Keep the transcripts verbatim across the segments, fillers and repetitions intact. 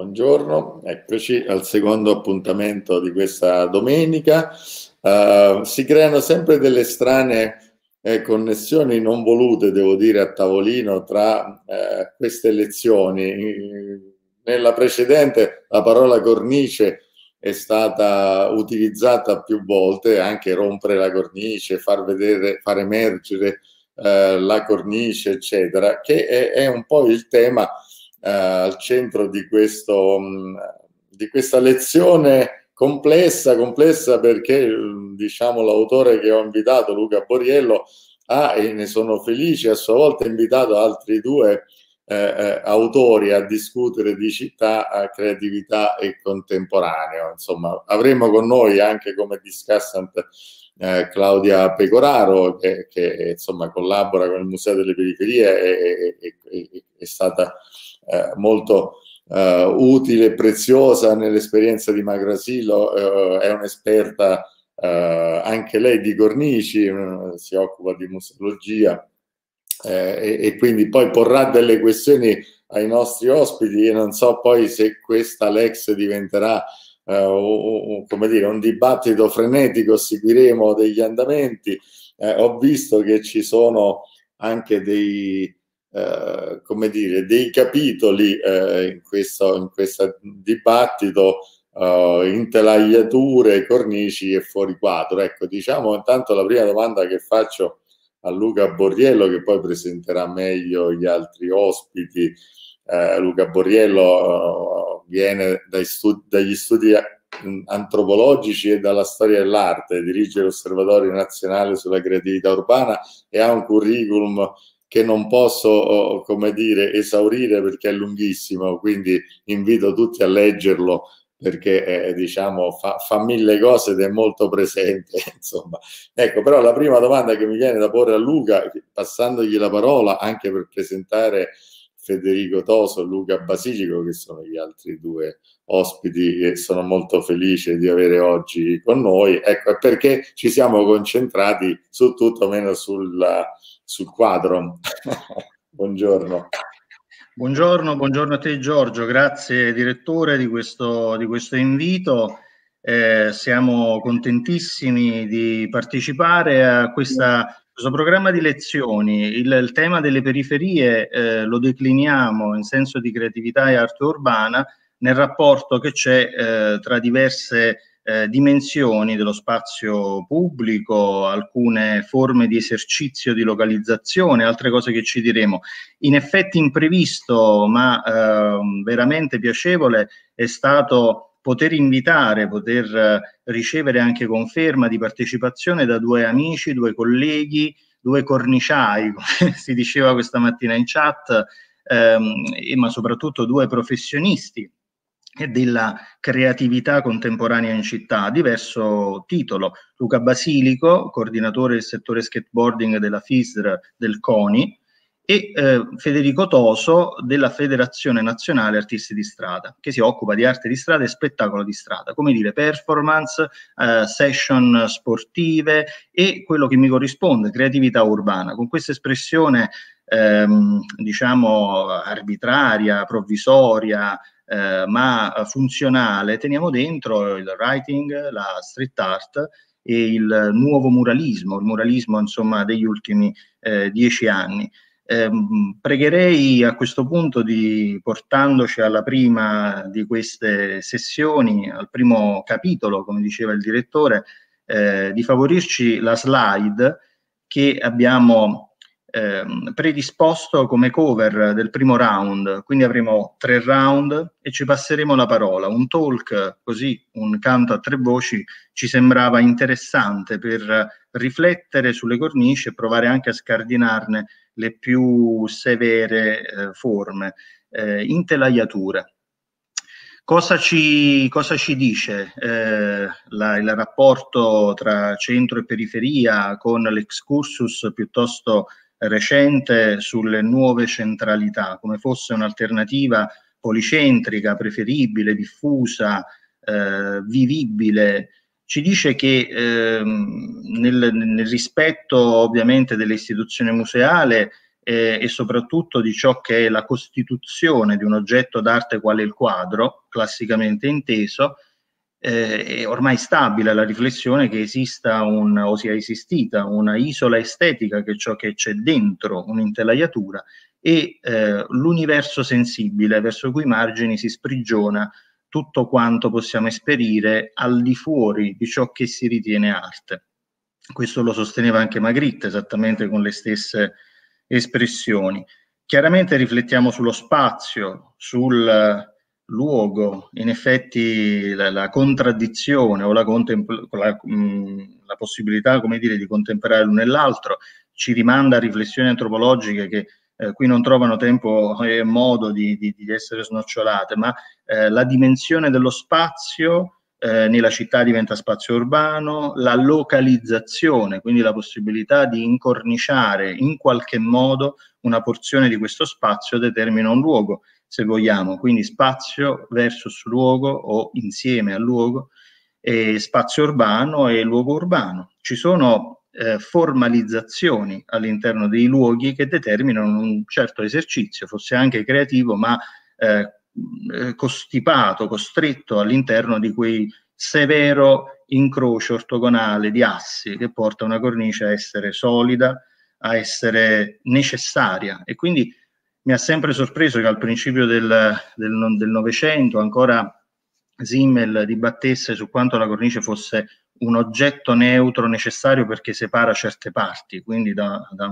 Buongiorno, eccoci al secondo appuntamento di questa domenica. Uh, si creano sempre delle strane eh, connessioni non volute, devo dire, a tavolino tra eh, queste elezioni. Nella precedente la parola cornice è stata utilizzata più volte, anche rompere la cornice, far vedere, far emergere eh, la cornice, eccetera, che è, è un po' il tema Uh, al centro di, questo, um, di questa lezione complessa, complessa perché diciamo l'autore che ho invitato, Luca Borriello, ha, e ne sono felice, a sua volta invitato altri due eh, eh, autori a discutere di città, creatività e contemporaneo. Insomma, avremo con noi anche come discussant eh, Claudia Pecoraro, che, che insomma collabora con il Museo delle Periferie e, e, e è stata Eh, molto eh, utile e preziosa nell'esperienza di Magrasilo, eh, è un'esperta eh, anche lei di cornici, eh, si occupa di museologia eh, e, e quindi poi porrà delle questioni ai nostri ospiti. Io non so poi se questa Lex diventerà eh, o, o, come dire, un dibattito frenetico, seguiremo degli andamenti. Eh, ho visto che ci sono anche dei Eh, come dire, dei capitoli eh, in questo in questo dibattito, eh, intelaiature, cornici e fuori quadro. Ecco, diciamo intanto la prima domanda che faccio a Luca Borriello, che poi presenterà meglio gli altri ospiti. Eh, Luca Borriello eh, viene dai studi, dagli studi antropologici e dalla storia dell'arte, dirige l'Osservatorio Nazionale sulla Creatività Urbana e ha un curriculum che non posso, come dire, esaurire perché è lunghissimo, quindi invito tutti a leggerlo perché eh, diciamo fa, fa mille cose ed è molto presente, insomma. Ecco, però la prima domanda che mi viene da porre a Luca, passandogli la parola anche per presentare Federico Toso e Luca Basilico, che sono gli altri due ospiti che sono molto felice di avere oggi con noi, ecco, è perché ci siamo concentrati su tutto meno sulla, sul quadro. Buongiorno. Buongiorno, buongiorno a te Giorgio, grazie direttore di questo, di questo invito. Eh, siamo contentissimi di partecipare a questa, questo programma di lezioni. Il, il tema delle periferie eh, lo decliniamo in senso di creatività e arte urbana nel rapporto che c'è eh, tra diverse eh, dimensioni dello spazio pubblico, alcune forme di esercizio di localizzazione, altre cose che ci diremo. In effetti imprevisto, ma eh, veramente piacevole, è stato poter invitare, poter eh, ricevere anche conferma di partecipazione da due amici, due colleghi, due corniciai, come si diceva questa mattina in chat, ehm, ma soprattutto due professionisti e della creatività contemporanea in città, diverso titolo. Luca Basilico, coordinatore del settore skateboarding della F I S R del CONI, e eh, Federico Toso della Federazione Nazionale Artisti di Strada, che si occupa di arte di strada e spettacolo di strada, come dire performance, eh, session sportive e quello che mi corrisponde, creatività urbana. Con questa espressione ehm, diciamo arbitraria, provvisoria, eh, ma funzionale, teniamo dentro il writing, la street art e il nuovo muralismo, il muralismo insomma degli ultimi eh, dieci anni. Eh, pregherei a questo punto di, portandoci alla prima di queste sessioni, al primo capitolo, come diceva il direttore, eh, di favorirci la slide che abbiamo eh, predisposto come cover del primo round. Quindi avremo tre round e ci passeremo la parola. Un talk così, un canto a tre voci, ci sembrava interessante per riflettere sulle cornici e provare anche a scardinarne le più severe eh, forme, eh, intelaiature. Cosa ci, cosa ci dice eh, la, il rapporto tra centro e periferia con l'excursus piuttosto recente sulle nuove centralità, come fosse un'alternativa policentrica, preferibile, diffusa, eh, vivibile? Ci dice che ehm, nel, nel rispetto ovviamente dell'istituzione museale eh, e soprattutto di ciò che è la costituzione di un oggetto d'arte quale il quadro, classicamente inteso. Eh, è ormai stabile la riflessione che esista un, o sia esistita una isola estetica, che è ciò che c'è dentro un'intelaiatura, e eh, l'universo sensibile verso cui margini si sprigiona tutto quanto possiamo esperire al di fuori di ciò che si ritiene arte. Questo lo sosteneva anche Magritte, esattamente con le stesse espressioni. Chiaramente riflettiamo sullo spazio, sul luogo, in effetti la, la contraddizione o la, la, mh, la possibilità, come dire, di contemperare l'uno e l'altro ci rimanda a riflessioni antropologiche che eh, qui non trovano tempo e modo di, di, di essere snocciolate, ma eh, la dimensione dello spazio eh, nella città diventa spazio urbano, la localizzazione, quindi la possibilità di incorniciare in qualche modo una porzione di questo spazio determina un luogo, se vogliamo, quindi spazio versus luogo o insieme al luogo, e spazio urbano e luogo urbano. Ci sono eh, formalizzazioni all'interno dei luoghi che determinano un certo esercizio, forse anche creativo, ma eh, costipato, costretto all'interno di quel severo incrocio ortogonale di assi che porta una cornice a essere solida, a essere necessaria. E quindi mi ha sempre sorpreso che al principio del Novecento ancora Simmel dibattesse su quanto la cornice fosse un oggetto neutro necessario perché separa certe parti, quindi da, da,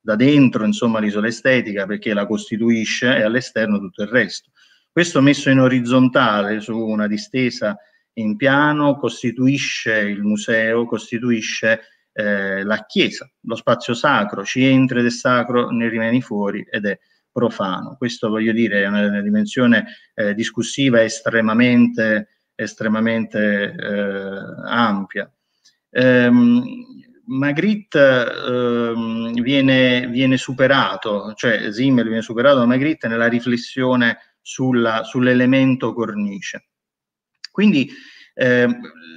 da dentro insomma l'isola estetica perché la costituisce e all'esterno tutto il resto. Questo messo in orizzontale su una distesa in piano costituisce il museo, costituisce eh, la chiesa, lo spazio sacro, ci entri ed è sacro, ne rimani fuori ed è profano. Questo, voglio dire, è una dimensione eh, discussiva estremamente, estremamente eh, ampia. Ehm, Magritte ehm, viene, viene superato, cioè Simmel viene superato da Magritte nella riflessione sull'elemento cornice. Quindi eh,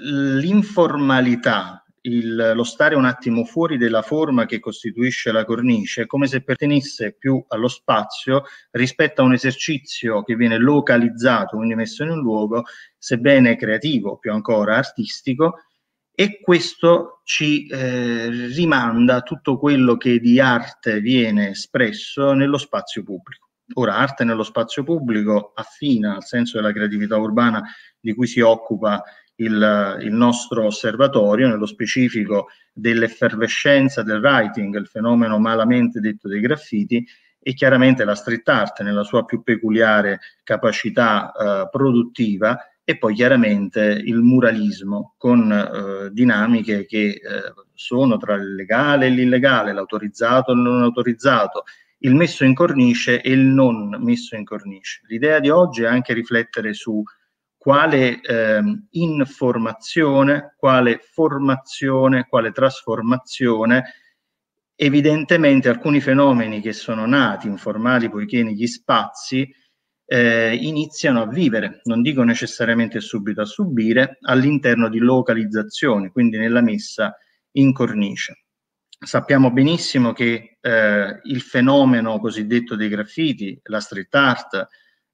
l'informalità, Il, lo stare un attimo fuori della forma che costituisce la cornice, come se pertenesse più allo spazio rispetto a un esercizio che viene localizzato, quindi messo in un luogo, sebbene creativo, più ancora artistico, e questo ci eh, rimanda tutto quello che di arte viene espresso nello spazio pubblico. Ora, arte nello spazio pubblico affina al senso della creatività urbana di cui si occupa Il, il nostro osservatorio, nello specifico dell'effervescenza del writing, il fenomeno malamente detto dei graffiti, e chiaramente la street art nella sua più peculiare capacità eh, produttiva, e poi chiaramente il muralismo con eh, dinamiche che eh, sono tra il legale e l'illegale, l'autorizzato e il non autorizzato, il messo in cornice e il non messo in cornice. L'idea di oggi è anche riflettere su quale ehm, informazione, quale formazione, quale trasformazione. Evidentemente alcuni fenomeni che sono nati informali poiché negli spazi eh, iniziano a vivere, non dico necessariamente subito a subire, all'interno di localizzazioni, quindi nella messa in cornice. Sappiamo benissimo che eh, il fenomeno cosiddetto dei graffiti, la street art,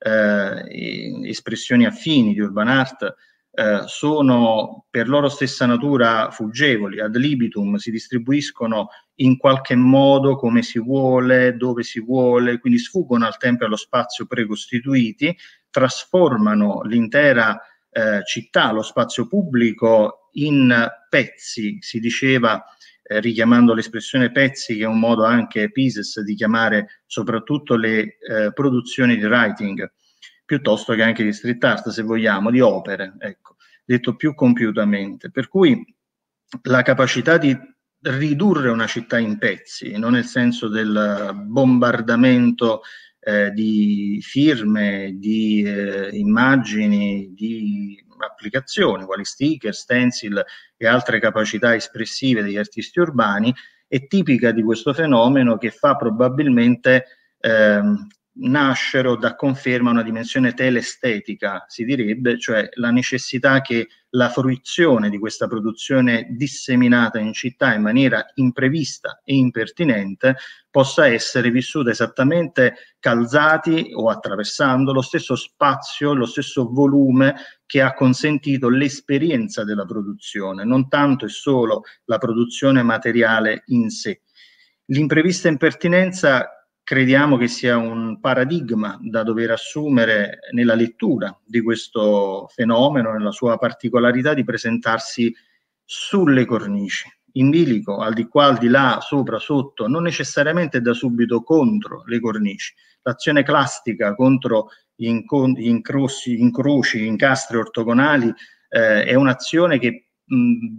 Eh, espressioni affini di urban art eh, sono per loro stessa natura fuggevoli, ad libitum, si distribuiscono in qualche modo come si vuole, dove si vuole, quindi sfuggono al tempo e allo spazio precostituiti, trasformano l'intera eh, città, lo spazio pubblico in pezzi, si diceva Eh, richiamando l'espressione pezzi, che è un modo anche pieces di chiamare soprattutto le eh, produzioni di writing, piuttosto che anche di street art, se vogliamo, di opere, ecco, detto più compiutamente. Per cui la capacità di ridurre una città in pezzi, non nel senso del bombardamento eh, di firme, di eh, immagini, di applicazioni, quali sticker, stencil e altre capacità espressive degli artisti urbani, è tipica di questo fenomeno che fa probabilmente ehm, nascero da conferma una dimensione telestetica, si direbbe, cioè la necessità che la fruizione di questa produzione disseminata in città in maniera imprevista e impertinente possa essere vissuta esattamente calzati o attraversando lo stesso spazio, lo stesso volume che ha consentito l'esperienza della produzione, non tanto e solo la produzione materiale in sé. L'imprevista impertinenza crediamo che sia un paradigma da dover assumere nella lettura di questo fenomeno, nella sua particolarità di presentarsi sulle cornici, in bilico, al di qua, al di là, sopra, sotto, non necessariamente da subito contro le cornici. L'azione clastica contro gli incroci, incroci, incastri ortogonali eh, è un'azione che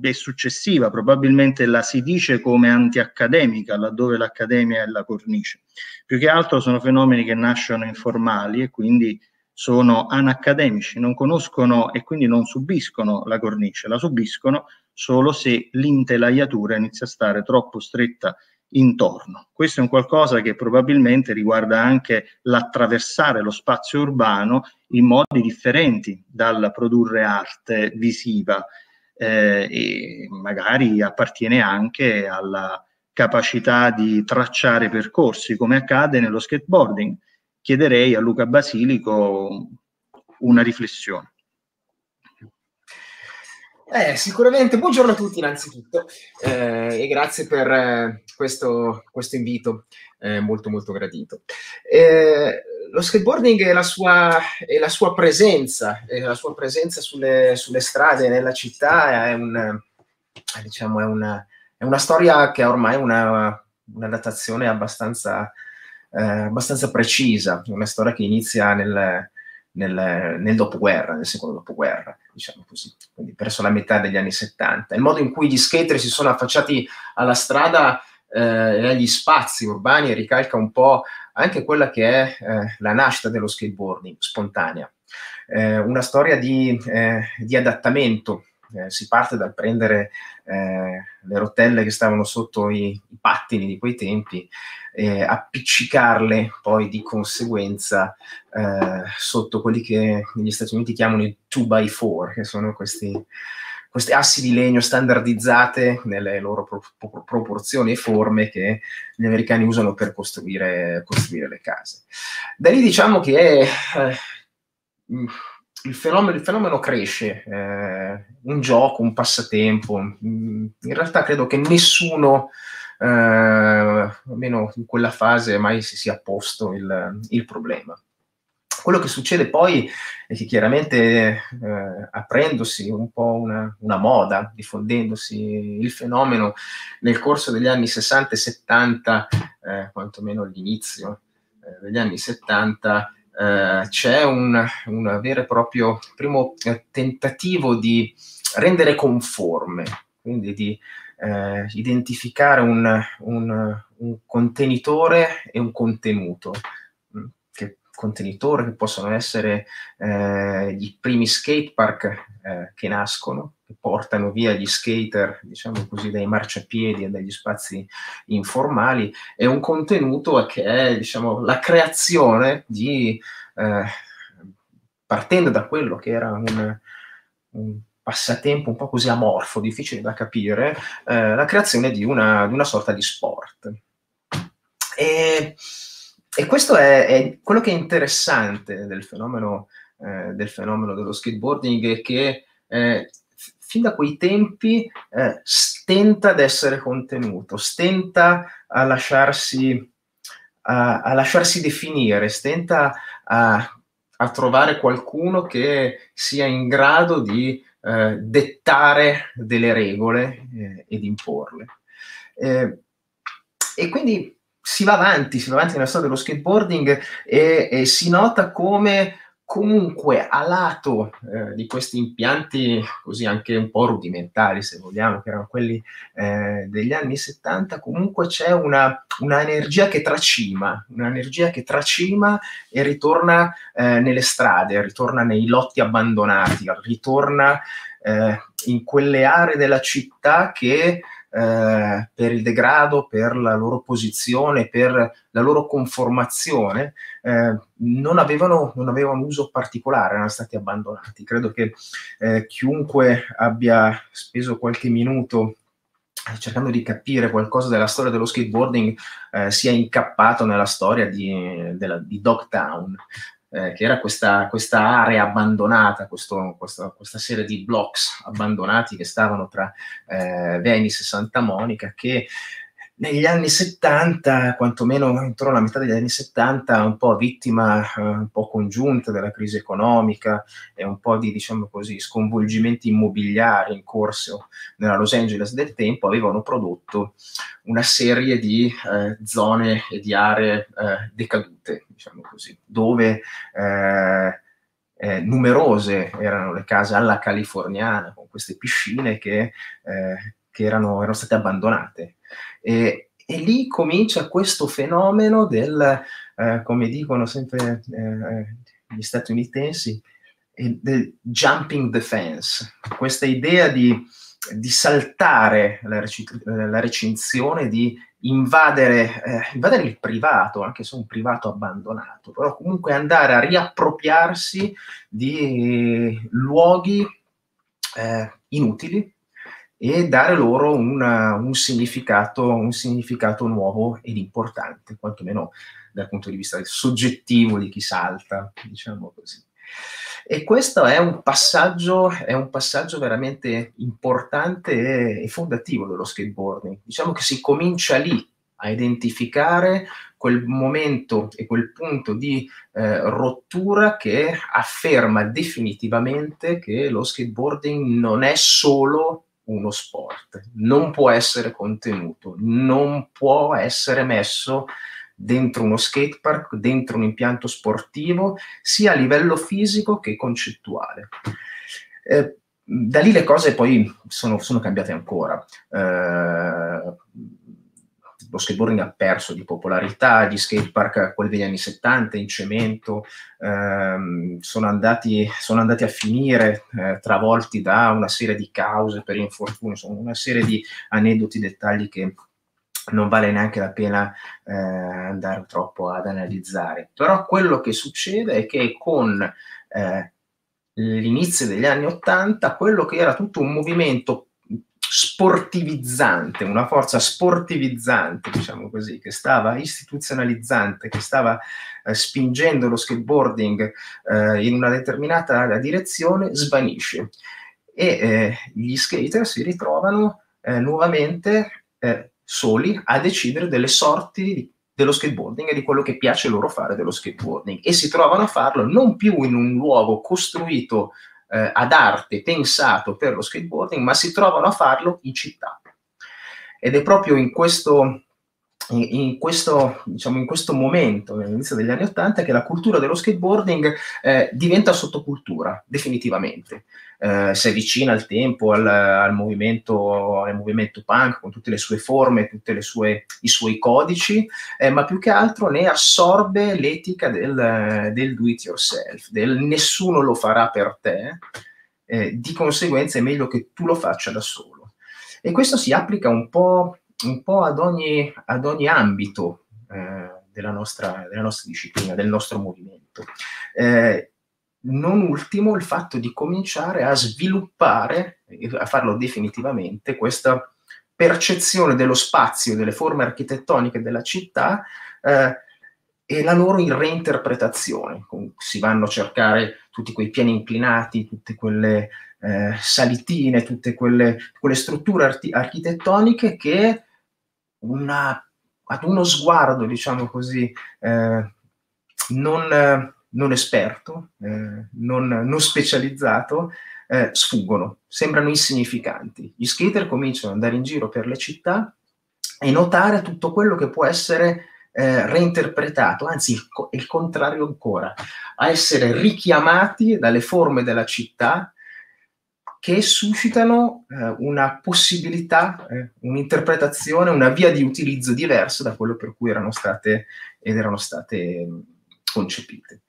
è successiva, probabilmente la si dice come antiaccademica, laddove l'accademia è la cornice. Più che altro sono fenomeni che nascono informali e quindi sono anaccademici, non conoscono e quindi non subiscono la cornice, la subiscono solo se l'intelaiatura inizia a stare troppo stretta intorno. Questo è un qualcosa che probabilmente riguarda anche l'attraversare lo spazio urbano in modi differenti dal produrre arte visiva. Eh, e magari appartiene anche alla capacità di tracciare percorsi, come accade nello skateboarding. Chiederei a Luca Basilico una riflessione. Eh, sicuramente, buongiorno a tutti innanzitutto eh, e grazie per eh, questo, questo invito eh, molto molto gradito. Eh, lo skateboarding e la sua, e la sua presenza, e la sua presenza sulle, sulle strade, nella città, è, un, diciamo, è, una, è una storia che ha ormai una, una datazione abbastanza, eh, abbastanza precisa, una storia che inizia nel... Nel, nel dopoguerra, nel secondo dopoguerra, diciamo così, quindi verso la metà degli anni settanta. Il modo in cui gli skater si sono affacciati alla strada e eh, agli spazi urbani ricalca un po' anche quella che è eh, la nascita dello skateboarding, spontanea. Eh, una storia di, eh, di adattamento. Eh, si parte dal prendere eh, le rotelle che stavano sotto i, i pattini di quei tempi e eh, appiccicarle poi di conseguenza eh, sotto quelli che negli Stati Uniti chiamano i two by four, che sono questi, questi assi di legno standardizzate nelle loro pro, pro, proporzioni e forme che gli americani usano per costruire, costruire le case. Da lì diciamo che eh, Il fenomeno, il fenomeno cresce, eh, un gioco, un passatempo. In realtà credo che nessuno, eh, almeno in quella fase, mai si sia posto il, il problema. Quello che succede poi è che chiaramente eh, aprendosi un po' una, una moda, diffondendosi il fenomeno nel corso degli anni sessanta e settanta, eh, quantomeno all'inizio eh, degli anni settanta, Uh, c'è un, un vero e proprio primo tentativo di rendere conforme, quindi di uh, identificare un, un, un contenitore e un contenuto. Che contenitore che possono essere uh, i primi skatepark uh, che nascono, che portano via gli skater, diciamo così, dai marciapiedi e dagli spazi informali, è un contenuto che è, diciamo, la creazione di, eh, partendo da quello che era un, un passatempo un po' così amorfo, difficile da capire, eh, la creazione di una, di una sorta di sport. E, e questo è, è quello che è interessante del fenomeno, eh, del fenomeno dello skateboarding, che eh, fin da quei tempi eh, stenta ad essere contenuto, stenta a lasciarsi, a, a lasciarsi definire, stenta a, a trovare qualcuno che sia in grado di eh, dettare delle regole eh, ed imporle. Eh, e quindi si va avanti, si va avanti nella storia dello skateboarding e, e si nota come comunque a lato eh, di questi impianti così anche un po' rudimentali, se vogliamo, che erano quelli eh, degli anni settanta, comunque c'è una, una energia che tracima, un'energia che tracima e ritorna eh, nelle strade, ritorna nei lotti abbandonati, ritorna eh, in quelle aree della città che eh, per il degrado, per la loro posizione, per la loro conformazione, eh, non, avevano, non avevano uso particolare, erano stati abbandonati. Credo che eh, chiunque abbia speso qualche minuto cercando di capire qualcosa della storia dello skateboarding eh, sia incappato nella storia di, della, di Dogtown, eh, che era questa, questa area abbandonata, questo, questa, questa serie di blocks abbandonati che stavano tra eh, Venice e Santa Monica, che negli anni settanta, quantomeno intorno alla metà degli anni settanta, un po' vittima eh, un po' congiunta della crisi economica e un po' di, diciamo così, sconvolgimenti immobiliari in corso nella Los Angeles del tempo, avevano prodotto una serie di eh, zone e di aree eh, decadute, diciamo così, dove eh, Eh, numerose erano le case alla californiana con queste piscine che, eh, che erano, erano state abbandonate. E, e lì comincia questo fenomeno del, eh, come dicono sempre eh, gli statunitensi, del jumping the fence, questa idea di, di saltare la, la recinzione, di invadere, eh, invadere il privato, anche se un privato abbandonato, però comunque andare a riappropriarsi di luoghi eh, inutili e dare loro una, un, significato, un significato nuovo ed importante, quantomeno dal punto di vista soggettivo di chi salta, diciamo così. E questo è un passaggio, è un passaggio veramente importante e fondativo dello skateboarding. Diciamo che si comincia lì a identificare quel momento e quel punto di eh, rottura che afferma definitivamente che lo skateboarding non è solo uno sport, non può essere contenuto, non può essere messo dentro uno skatepark, dentro un impianto sportivo, sia a livello fisico che concettuale. Eh, da lì le cose poi sono, sono cambiate ancora. Eh, lo skateboarding ha perso di popolarità, gli skatepark, quelli degli anni settanta, in cemento, ehm, sono, andati, sono andati a finire eh, travolti da una serie di cause per infortuni, insomma, una serie di aneddoti, dettagli che non vale neanche la pena eh, andare troppo ad analizzare. Però quello che succede è che con eh, l'inizio degli anni ottanta, quello che era tutto un movimento sportivizzante, una forza sportivizzante, diciamo così, che stava istituzionalizzante, che stava eh, spingendo lo skateboarding eh, in una determinata direzione, svanisce. E eh, gli skater si ritrovano eh, nuovamente eh, soli a decidere delle sorti dello skateboarding e di quello che piace loro fare dello skateboarding, e si trovano a farlo non più in un luogo costruito eh, ad arte, pensato per lo skateboarding, ma si trovano a farlo in città. Ed è proprio in questo, in, in questo, diciamo, in questo momento, all'inizio degli anni ottanta, che la cultura dello skateboarding eh, diventa sottocultura, definitivamente. Uh, si avvicina al tempo, al, al, movimento, al movimento punk, con tutte le sue forme, tutte le sue, i suoi codici, eh, ma più che altro ne assorbe l'etica del, del do it yourself, del nessuno lo farà per te, eh, di conseguenza è meglio che tu lo faccia da solo. E questo si applica un po', un po' ad, ogni, ad ogni ambito eh, della, nostra, della nostra disciplina, del nostro movimento. Eh, Non ultimo il fatto di cominciare a sviluppare, a farlo definitivamente, questa percezione dello spazio, delle forme architettoniche della città eh, e la loro reinterpretazione. Si vanno a cercare tutti quei piani inclinati, tutte quelle eh, salitine, tutte quelle, quelle strutture architettoniche che una, ad uno sguardo, diciamo così, eh, non... Eh, non esperto, eh, non, non specializzato, eh, sfuggono, sembrano insignificanti. Gli skater cominciano ad andare in giro per le città e notare tutto quello che può essere eh, reinterpretato, anzi il, co il contrario ancora, a essere richiamati dalle forme della città che suscitano eh, una possibilità, eh, un'interpretazione, una via di utilizzo diversa da quello per cui erano state ed erano state concepite.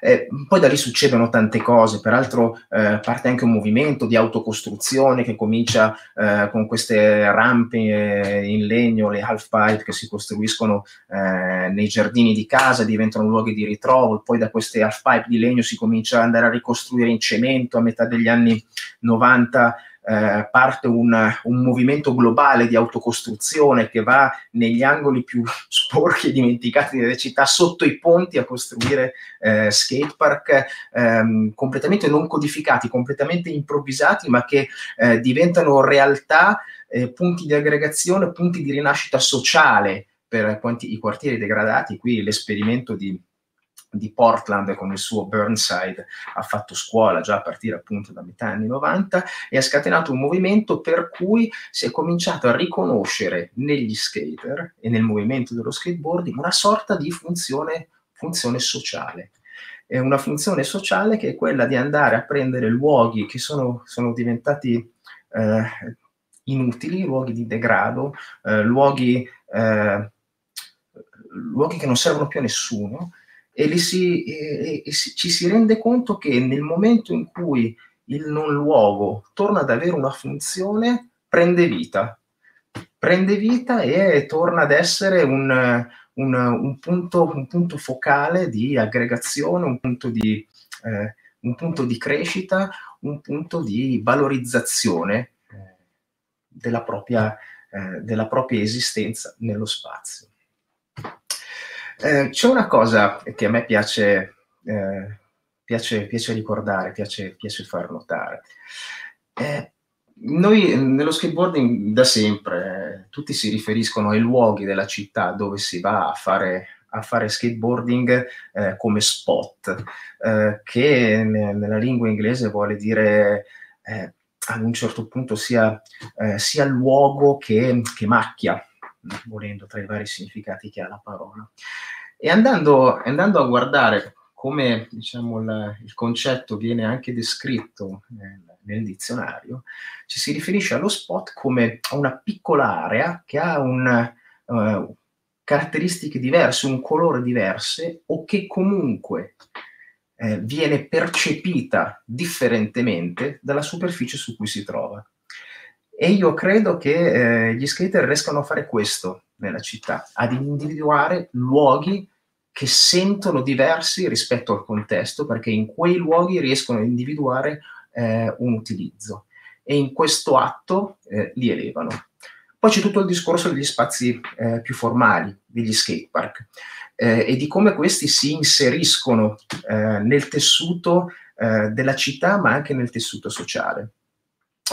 Eh, poi da lì succedono tante cose, peraltro eh, parte anche un movimento di autocostruzione che comincia eh, con queste rampe eh, in legno, le half pipe, che si costruiscono eh, nei giardini di casa, diventano luoghi di ritrovo. Poi da queste half pipe di legno si comincia ad andare a ricostruire in cemento. A metà degli anni novanta eh, parte un, un movimento globale di autocostruzione che va negli angoli più sporchi e dimenticati delle città, sotto i ponti, a costruire eh, skate park ehm, completamente non codificati, completamente improvvisati, ma che eh, diventano realtà, eh, punti di aggregazione, punti di rinascita sociale per quanti, i quartieri degradati. Qui l'esperimento di di Portland con il suo Burnside ha fatto scuola già a partire appunto da metà anni novanta e ha scatenato un movimento per cui si è cominciato a riconoscere negli skater e nel movimento dello skateboarding una sorta di funzione, funzione sociale. È una funzione sociale che è quella di andare a prendere luoghi che sono, sono diventati eh, inutili, luoghi di degrado, eh, luoghi, eh, luoghi che non servono più a nessuno, e, li si, e, e ci si rende conto che nel momento in cui il non luogo torna ad avere una funzione, prende vita, prende vita e torna ad essere un, un, un, punto, un punto focale di aggregazione, un punto di, eh, un punto di crescita, un punto di valorizzazione della propria, eh, della propria esistenza nello spazio. Eh, c'è una cosa che a me piace, eh, piace, piace ricordare, piace, piace far notare. Eh, noi nello skateboarding da sempre, eh, tutti si riferiscono ai luoghi della città dove si va a fare, a fare skateboarding eh, come spot, eh, che nella lingua inglese vuole dire eh, ad un certo punto sia, eh, sia luogo che, che macchia, volendo, tra i vari significati che ha la parola. E andando, andando a guardare come, diciamo, la, il concetto viene anche descritto nel, nel dizionario, ci si riferisce allo spot come a una piccola area che ha un, uh, caratteristiche diverse, un colore diverso, o che comunque eh, viene percepita differentemente dalla superficie su cui si trova. E io credo che eh, gli skater riescano a fare questo nella città, ad individuare luoghi che sentono diversi rispetto al contesto, perché in quei luoghi riescono a individuare eh, un utilizzo. E in questo atto eh, li elevano. Poi c'è tutto il discorso degli spazi eh, più formali, degli skate park, eh, e di come questi si inseriscono eh, nel tessuto eh, della città, ma anche nel tessuto sociale.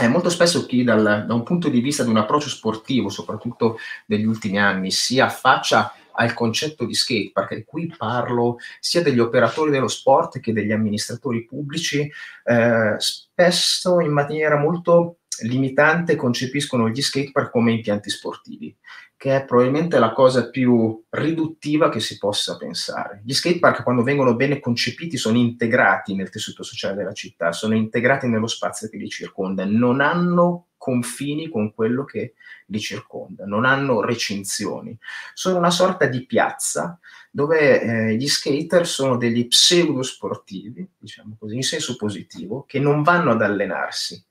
Eh, molto spesso chi dal, da un punto di vista di un approccio sportivo, soprattutto degli ultimi anni, si affaccia al concetto di skatepark, e qui parlo sia degli operatori dello sport che degli amministratori pubblici, eh, spesso in maniera molto limitante concepiscono gli skatepark come impianti sportivi, che è probabilmente la cosa più riduttiva che si possa pensare. Gli skatepark, quando vengono bene concepiti, sono integrati nel tessuto sociale della città, sono integrati nello spazio che li circonda, non hanno confini con quello che li circonda, non hanno recinzioni, sono una sorta di piazza dove eh, gli skater sono degli pseudosportivi, diciamo così, in senso positivo, che non vanno ad allenarsi,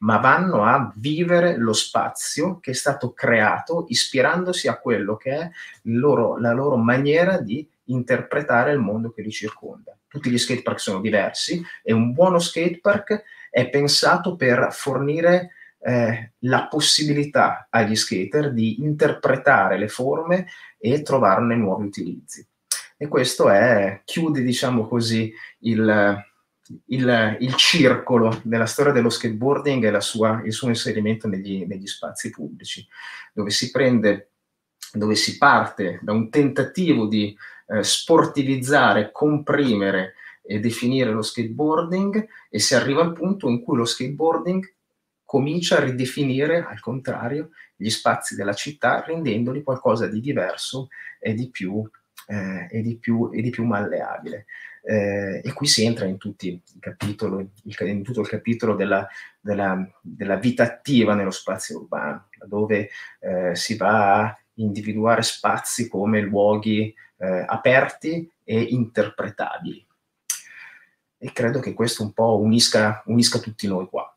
ma vanno a vivere lo spazio che è stato creato ispirandosi a quello che è loro, la loro maniera di interpretare il mondo che li circonda. Tutti gli skatepark sono diversi e un buono skatepark è pensato per fornire eh, la possibilità agli skater di interpretare le forme e trovarne nuovi utilizzi. E questo è, chiude, diciamo così, il... Il, il circolo della storia dello skateboarding e la sua, il suo inserimento negli, negli spazi pubblici, dove si prende, dove si parte da un tentativo di eh, sportivizzare, comprimere e definire lo skateboarding, e si arriva al punto in cui lo skateboarding comincia a ridefinire, al contrario, gli spazi della città, rendendoli qualcosa di diverso e di più, eh, e di più, e di più malleabile. Eh, e qui si entra in, tutti i capitoli, in tutto il capitolo della, della, della vita attiva nello spazio urbano, dove eh, si va a individuare spazi come luoghi eh, aperti e interpretabili. E credo che questo un po' unisca, unisca tutti noi qua.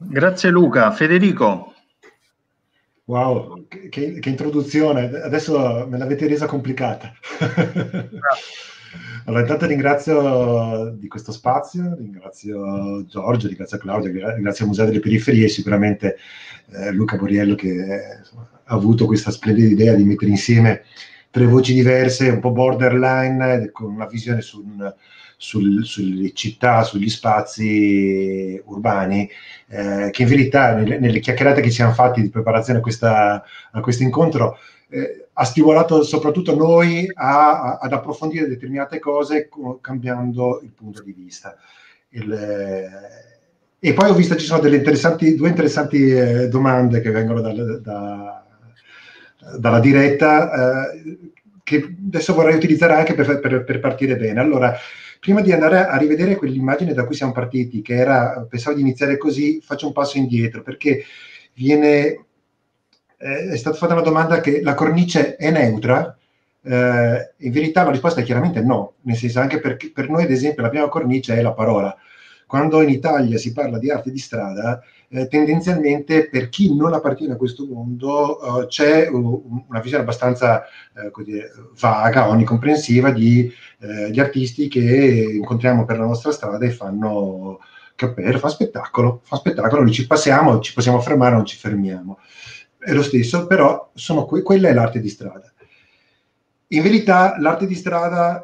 Grazie Luca. Federico. Wow, che, che introduzione. Adesso me l'avete resa complicata. Allora, intanto ringrazio di questo spazio, ringrazio Giorgio, ringrazio Claudia, ringrazio il Museo delle Periferie, sicuramente eh, Luca Borriello che insomma, ha avuto questa splendida idea di mettere insieme tre voci diverse, un po' borderline, con una visione su un... Sul, sulle città, sugli spazi urbani, eh, che in verità nelle, nelle chiacchierate che ci siamo fatti di preparazione a, questa, a questo incontro eh, ha stimolato soprattutto noi a, a, ad approfondire determinate cose cambiando il punto di vista. Il, eh, e poi ho visto ci sono delle interessanti, due interessanti eh, domande che vengono dal, da, dalla diretta eh, che adesso vorrei utilizzare anche per, per, per partire bene. Allora, prima di andare a rivedere quell'immagine da cui siamo partiti, che era, pensavo di iniziare così, faccio un passo indietro, perché viene, eh, è stata fatta una domanda che la cornice è neutra, eh, in verità la risposta è chiaramente no, nel senso anche perché per noi, ad esempio, la prima cornice è la parola. Quando in Italia si parla di arte di strada, eh, tendenzialmente per chi non appartiene a questo mondo eh, c'è uh, una visione abbastanza eh, così, vaga, onnicomprensiva di eh, gli artisti che incontriamo per la nostra strada e fanno capper, fa spettacolo, fa spettacolo, lì ci passiamo, ci possiamo fermare, non ci fermiamo. È lo stesso, però sono que quella è l'arte di strada. In verità l'arte di strada,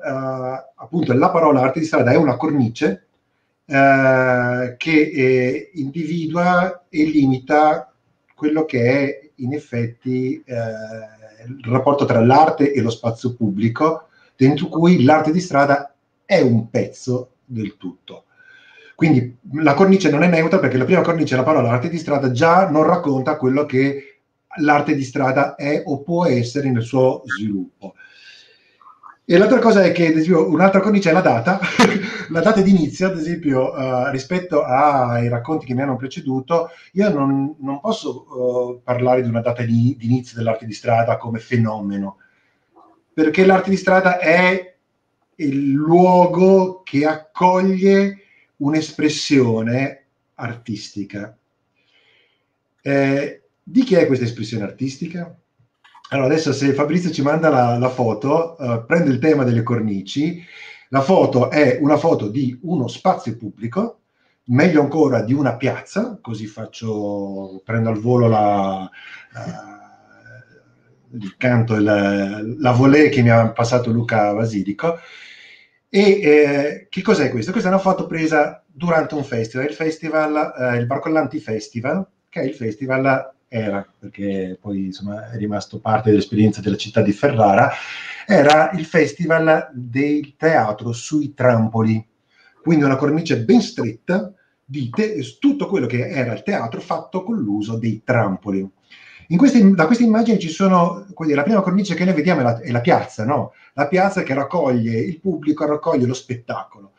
eh, appunto la parola arte di strada è una cornice, Uh, che eh, individua e limita quello che è in effetti uh, il rapporto tra l'arte e lo spazio pubblico, dentro cui l'arte di strada è un pezzo del tutto. Quindi la cornice non è neutra perché la prima cornice, la parola arte di strada, già non racconta quello che l'arte di strada è o può essere nel suo sviluppo. E l'altra cosa è che, ad esempio, un'altra cornice è la data, la data di inizio, ad esempio, uh, rispetto ai racconti che mi hanno preceduto, io non, non posso uh, parlare di una data di, di inizio dell'arte di strada come fenomeno, perché l'arte di strada è il luogo che accoglie un'espressione artistica. Eh, di chi è questa espressione artistica? Allora, adesso se Fabrizio ci manda la, la foto, eh, prende il tema delle cornici, la foto è una foto di uno spazio pubblico, meglio ancora di una piazza, così faccio, prendo al volo la, eh, il canto, la, la volée che mi ha passato Luca Basilico. E eh, che cos'è questo? Questa è una foto presa durante un festival, il festival, eh, il Bracollanti Festival, che è il festival... era, perché poi insomma, è rimasto parte dell'esperienza della città di Ferrara, era il festival del teatro sui trampoli, quindi una cornice ben stretta di tutto quello che era il teatro fatto con l'uso dei trampoli. In queste, da queste immagini ci sono, quindi la prima cornice che noi vediamo è la, è la piazza, no? La piazza che raccoglie il pubblico, raccoglie lo spettacolo.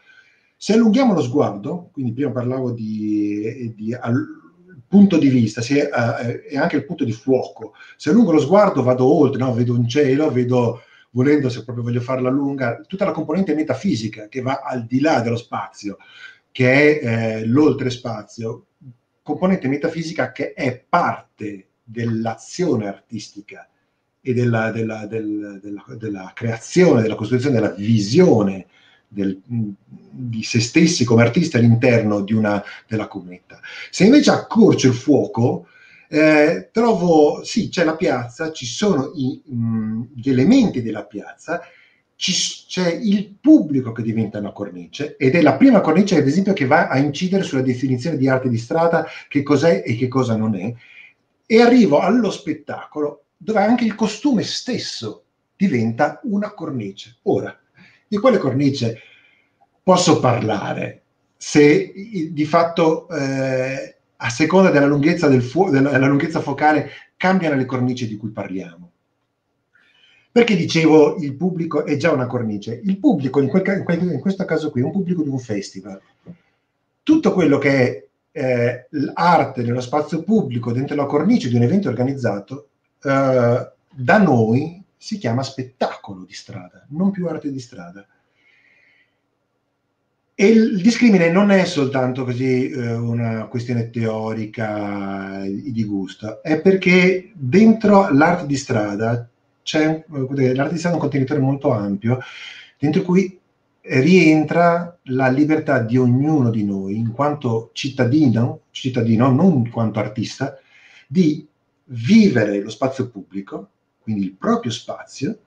Se allunghiamo lo sguardo, quindi prima parlavo di... di punto di vista, se, uh, è anche il punto di fuoco. Se allungo lo sguardo vado oltre, no? Vedo un cielo, vedo, volendo, se proprio voglio farla lunga, tutta la componente metafisica che va al di là dello spazio, che è eh, l'oltrespazio, componente metafisica che è parte dell'azione artistica e della, della, della, della, della creazione, della costruzione, della visione Del, di se stessi come artisti all'interno di una, della comunità. Se invece accorcio il fuoco, eh, trovo, sì, c'è la piazza, ci sono i, mh, gli elementi della piazza, c'è il pubblico che diventa una cornice, ed è la prima cornice, ad esempio, che va a incidere sulla definizione di arte di strada, che cos'è e che cosa non è, e arrivo allo spettacolo, dove anche il costume stesso diventa una cornice. Ora, di quale cornice posso parlare se di fatto eh, a seconda della lunghezza, del della lunghezza focale cambiano le cornici di cui parliamo? Perché dicevo il pubblico è già una cornice. Il pubblico in, quel in questo caso qui è un pubblico di un festival. Tutto quello che è eh, l'arte nello spazio pubblico dentro la cornice di un evento organizzato, eh, da noi si chiama spettacolo di strada, non più arte di strada. E il discrimine non è soltanto così eh, una questione teorica di gusto, è perché dentro l'arte di strada c'è l'arte di strada è un contenitore molto ampio, dentro cui rientra la libertà di ognuno di noi, in quanto cittadino, cittadino, non in quanto artista, di vivere lo spazio pubblico, quindi il proprio spazio,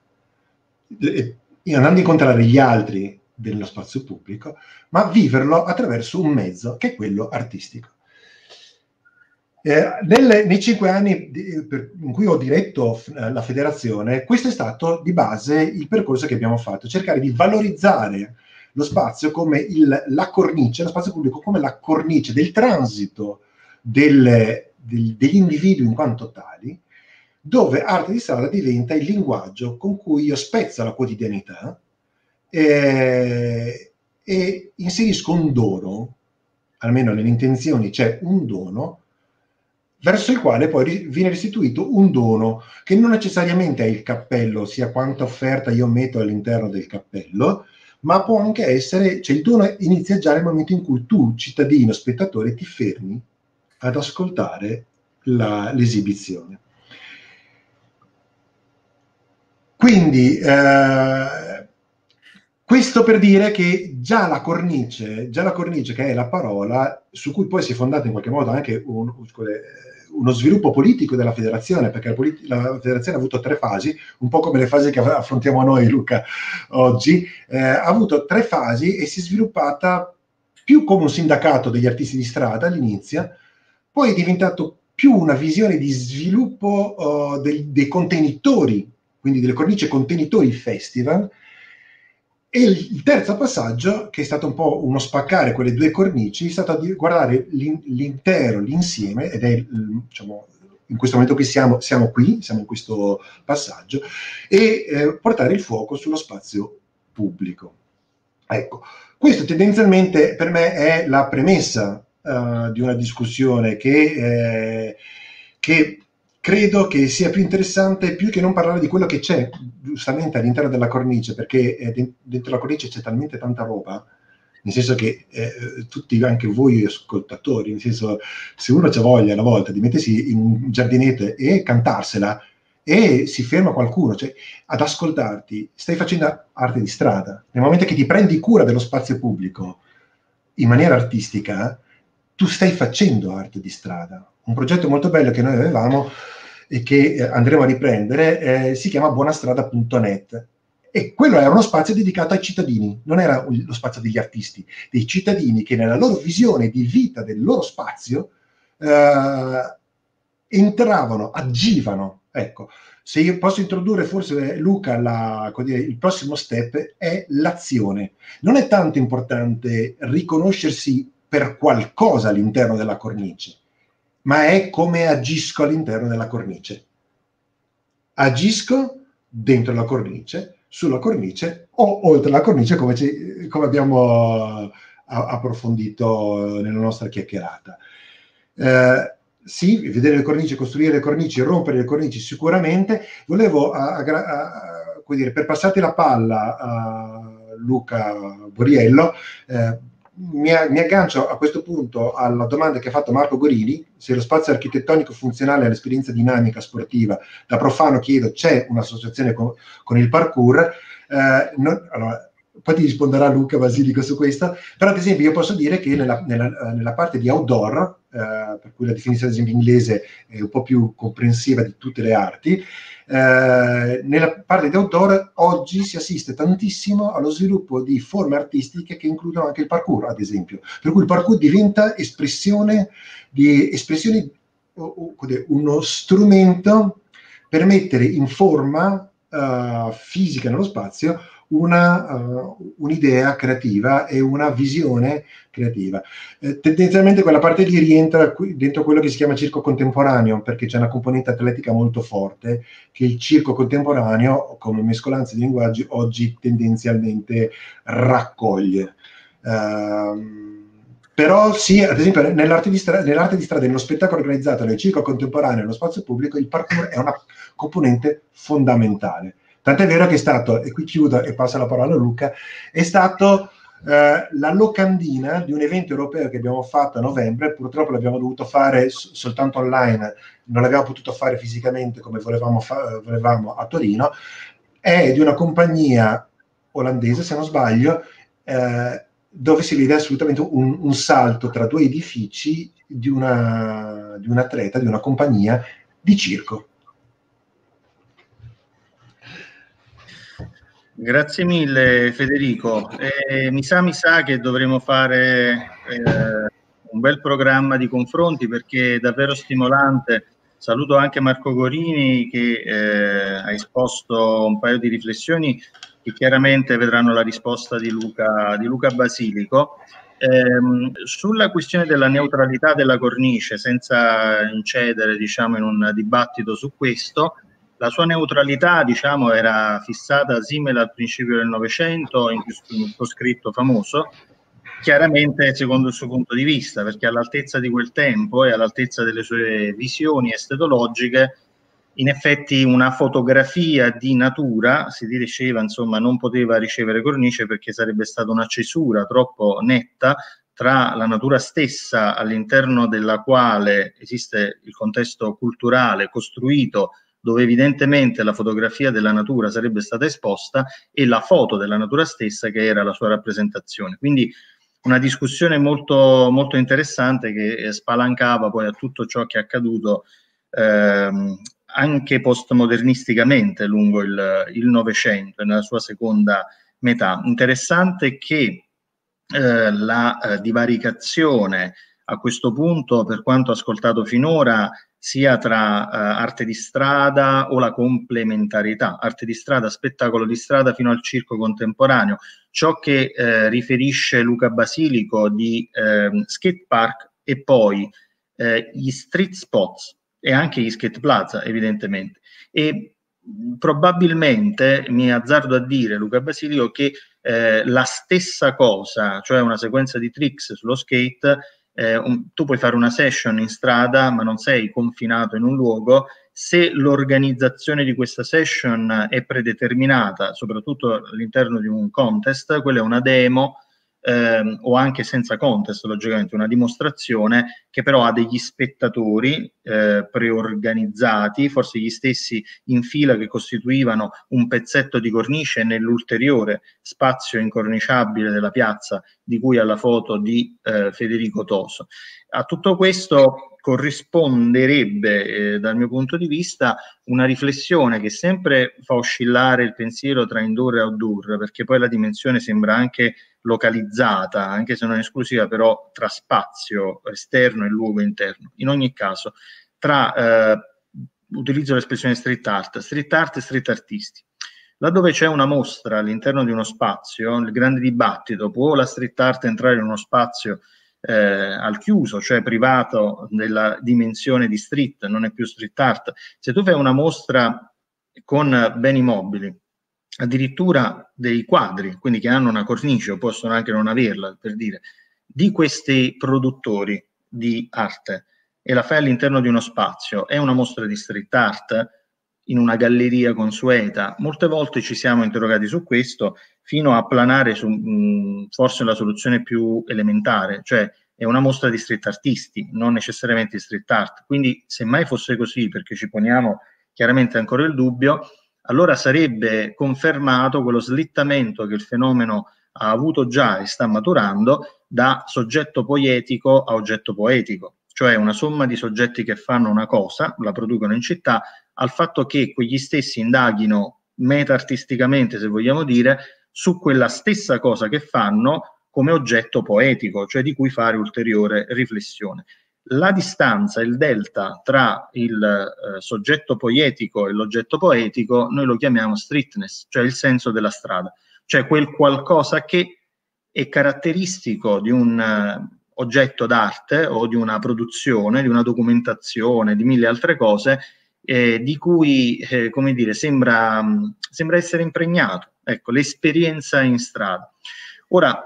andando a incontrare gli altri dello spazio pubblico, ma viverlo attraverso un mezzo che è quello artistico. Eh, nelle, nei cinque anni di, per, in cui ho diretto eh, la federazione, questo è stato di base il percorso che abbiamo fatto, cercare di valorizzare lo spazio come il, la cornice, lo spazio pubblico come la cornice del transito delle, del, degli individui in quanto tali, dove arte di strada diventa il linguaggio con cui io spezzo la quotidianità E, e inserisco un dono, almeno nelle intenzioni c'è un dono, verso il quale poi viene restituito un dono che non necessariamente è il cappello, sia quanta offerta io metto all'interno del cappello, ma può anche essere, cioè il dono inizia già nel momento in cui tu, cittadino, spettatore, ti fermi ad ascoltare la, l'esibizione. Quindi eh, questo per dire che già la cornice, già la cornice che è la parola, su cui poi si è fondato in qualche modo anche un, uno sviluppo politico della federazione, perché la federazione ha avuto tre fasi, un po' come le fasi che affrontiamo noi, Luca, oggi, eh, ha avuto tre fasi e si è sviluppata più come un sindacato degli artisti di strada all'inizio, poi è diventato più una visione di sviluppo uh, dei, dei contenitori, quindi delle cornice contenitori festival. E il terzo passaggio, che è stato un po' uno spaccare quelle due cornici, è stato di guardare l'intero, l'insieme, ed è, diciamo, in questo momento qui siamo, siamo qui, siamo in questo passaggio, e eh, portare il fuoco sullo spazio pubblico. Ecco, questo tendenzialmente per me è la premessa uh, di una discussione che, eh, che credo che sia più interessante, più che non parlare di quello che c'è giustamente all'interno della cornice, perché eh, dentro la cornice c'è talmente tanta roba, nel senso che eh, tutti, anche voi ascoltatori, nel senso, se uno c'ha voglia una volta di mettersi in un giardinetto e cantarsela, e si ferma qualcuno, cioè ad ascoltarti, stai facendo arte di strada. Nel momento che ti prendi cura dello spazio pubblico in maniera artistica, tu stai facendo arte di strada. Un progetto molto bello che noi avevamo e che andremo a riprendere eh, si chiama buonastrada punto net, e quello era uno spazio dedicato ai cittadini, non era lo spazio degli artisti, dei cittadini che nella loro visione di vita del loro spazio eh, entravano, agivano. Ecco, se io posso introdurre forse, Luca, la, il prossimo step è l'azione. Non è tanto importante riconoscersi per qualcosa all'interno della cornice, ma è come agisco all'interno della cornice. Agisco dentro la cornice, sulla cornice o oltre la cornice, come, ci, come abbiamo approfondito nella nostra chiacchierata. Eh, sì, vedere le cornici, costruire le cornici, rompere le cornici sicuramente. Volevo, a, a, a, come dire, per passarti la palla a Luca Borriello, eh, Mi aggancio a questo punto alla domanda che ha fatto Marco Gorini: se lo spazio architettonico funzionale è l'esperienza dinamica sportiva. Da profano chiedo, c'è un'associazione con, con il parkour? Eh, non, allora, poi ti risponderà Luca Basilico su questo, però ad esempio io posso dire che nella, nella, nella parte di outdoor, eh, per cui la definizione ad esempio inglese è un po' più comprensiva di tutte le arti, eh, nella parte di outdoor oggi si assiste tantissimo allo sviluppo di forme artistiche che includono anche il parkour, ad esempio, per cui il parkour diventa espressione di espressione, uno strumento per mettere in forma uh, fisica nello spazio una uh, un'idea creativa e una visione creativa. Eh, tendenzialmente quella parte lì rientra qui, dentro quello che si chiama circo contemporaneo, perché c'è una componente atletica molto forte, che il circo contemporaneo, come mescolanza di linguaggi, oggi tendenzialmente raccoglie. Uh, Però sì, ad esempio nell'arte di, stra- nell'arte di strada, nello spettacolo organizzato nel circo contemporaneo, nello spazio pubblico, il parkour è una componente fondamentale. Tant'è vero che è stato, e qui chiudo e passo la parola a Luca, è stato eh, la locandina di un evento europeo che abbiamo fatto a novembre. Purtroppo l'abbiamo dovuto fare soltanto online, non l'abbiamo potuto fare fisicamente come volevamo, fa- volevamo a Torino. È di una compagnia olandese, se non sbaglio, eh, dove si vede assolutamente un, un salto tra due edifici di una, di un atleta, di una compagnia di circo. Grazie mille Federico. Eh, mi sa mi sa che dovremo fare eh, un bel programma di confronti, perché è davvero stimolante. Saluto anche Marco Gorini che eh, ha esposto un paio di riflessioni che chiaramente vedranno la risposta di Luca, di Luca Basilico. Eh, sulla questione della neutralità della cornice, senza incedere diciamo, in un dibattito su questo, la sua neutralità diciamo, era fissata a Simmel al principio del Novecento, in questo scritto famoso, chiaramente secondo il suo punto di vista, perché all'altezza di quel tempo e all'altezza delle sue visioni estetologiche, in effetti una fotografia di natura, si diceva, insomma, non poteva ricevere cornice perché sarebbe stata una cesura troppo netta tra la natura stessa all'interno della quale esiste il contesto culturale costruito, dove evidentemente la fotografia della natura sarebbe stata esposta, e la foto della natura stessa che era la sua rappresentazione. Quindi una discussione molto, molto interessante che spalancava poi a tutto ciò che è accaduto ehm, anche postmodernisticamente lungo il Novecento e nella sua seconda metà. Interessante che eh, la eh, divaricazione a questo punto, per quanto ascoltato finora, sia tra eh, arte di strada o la complementarità, arte di strada, spettacolo di strada fino al circo contemporaneo, ciò che eh, riferisce Luca Basilico di eh, skate park e poi eh, gli street spots e anche gli skate plaza evidentemente. E probabilmente mi azzardo a dire, Luca Basilico, che eh, la stessa cosa, cioè una sequenza di tricks sullo skate, Eh, un, tu puoi fare una session in strada ma non sei confinato in un luogo se l'organizzazione di questa session è predeterminata, soprattutto all'interno di un contest. Quella è una demo ehm, o anche senza contest logicamente, una dimostrazione che però ha degli spettatori eh, preorganizzati, forse gli stessi in fila che costituivano un pezzetto di cornice nell'ulteriore spazio incorniciabile della piazza di cui alla foto di eh, Federico Toso. A tutto questo corrisponderebbe, eh, dal mio punto di vista, una riflessione che sempre fa oscillare il pensiero tra indoor e outdoor, perché poi la dimensione sembra anche localizzata, anche se non esclusiva, però tra spazio esterno e luogo interno. In ogni caso, tra, eh, utilizzo l'espressione street art, street art e street artisti. Laddove c'è una mostra all'interno di uno spazio, il grande dibattito, può la street art entrare in uno spazio eh, al chiuso, cioè privato della dimensione di street, non è più street art. Se tu fai una mostra con beni mobili, addirittura dei quadri, quindi che hanno una cornice o possono anche non averla, per dire, di questi produttori di arte, e la fai all'interno di uno spazio, è una mostra di street art in una galleria consueta? Molte volte ci siamo interrogati su questo, fino a planare su mh, forse la soluzione più elementare, cioè è una mostra di street artisti, non necessariamente di street art. Quindi se mai fosse così, perché ci poniamo chiaramente ancora il dubbio, allora sarebbe confermato quello slittamento che il fenomeno ha avuto già e sta maturando, da soggetto poietico a oggetto poetico, cioè una somma di soggetti che fanno una cosa, la producono in città, al fatto che quegli stessi indaghino meta-artisticamente, se vogliamo dire, su quella stessa cosa che fanno come oggetto poetico, cioè di cui fare ulteriore riflessione. La distanza, il delta tra il eh, soggetto poetico e l'oggetto poetico, noi lo chiamiamo streetness, cioè il senso della strada, cioè quel qualcosa che è caratteristico di un eh, oggetto d'arte o di una produzione, di una documentazione, di mille altre cose, Eh, di cui eh, come dire, sembra, mh, sembra essere impregnato, ecco, l'esperienza in strada. Ora,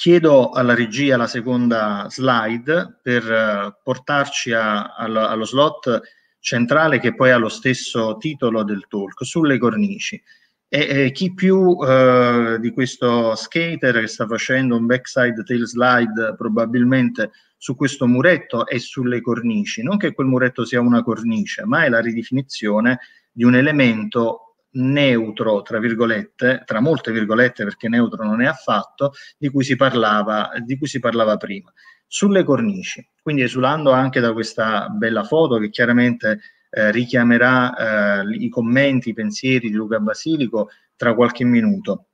Chiedo alla regia la seconda slide per portarci a, allo, allo slot centrale, che poi ha lo stesso titolo del talk, sulle cornici. E, e chi più eh, di questo skater che sta facendo un backside tail slide probabilmente su questo muretto e sulle cornici, non che quel muretto sia una cornice, ma è la ridefinizione di un elemento neutro, tra virgolette, tra molte virgolette perché neutro non è affatto, di cui si parlava, di cui si parlava prima, sulle cornici. Quindi, esulando anche da questa bella foto che chiaramente eh, richiamerà eh, i commenti, i pensieri di Luca Basilico tra qualche minuto,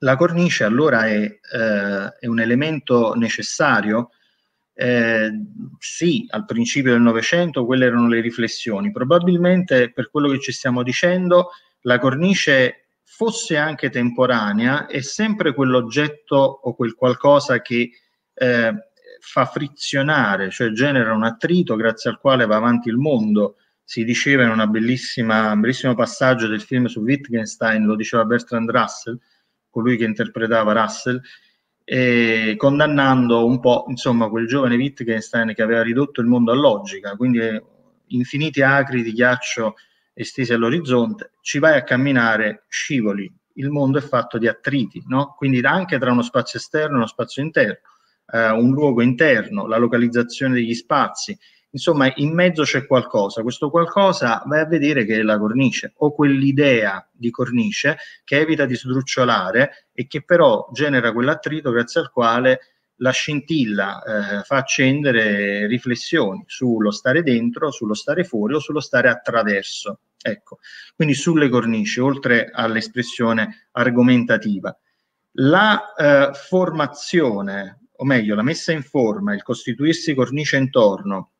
la cornice allora è, eh, è un elemento necessario. Eh, sì, al principio del Novecento quelle erano le riflessioni, probabilmente per quello che ci stiamo dicendo la cornice, fosse anche temporanea, è sempre quell'oggetto o quel qualcosa che eh, fa frizionare, cioè genera un attrito grazie al quale va avanti il mondo. Si diceva in una bellissima, un bellissimo passaggio del film su Wittgenstein, lo diceva Bertrand Russell, colui che interpretava Russell, eh, condannando un po', insomma, quel giovane Wittgenstein che aveva ridotto il mondo a logica, quindi infiniti acri di ghiaccio estesi all'orizzonte, ci vai a camminare, scivoli, il mondo è fatto di attriti, no? Quindi anche tra uno spazio esterno e uno spazio interno, eh, un luogo interno, la localizzazione degli spazi, insomma in mezzo c'è qualcosa, questo qualcosa vai a vedere che è la cornice, o quell'idea di cornice che evita di sdrucciolare e che però genera quell'attrito grazie al quale la scintilla eh, fa accendere riflessioni sullo stare dentro, sullo stare fuori o sullo stare attraverso. Ecco, quindi sulle cornici, oltre all'espressione argomentativa, la eh, formazione, o meglio la messa in forma, il costituirsi cornice intorno,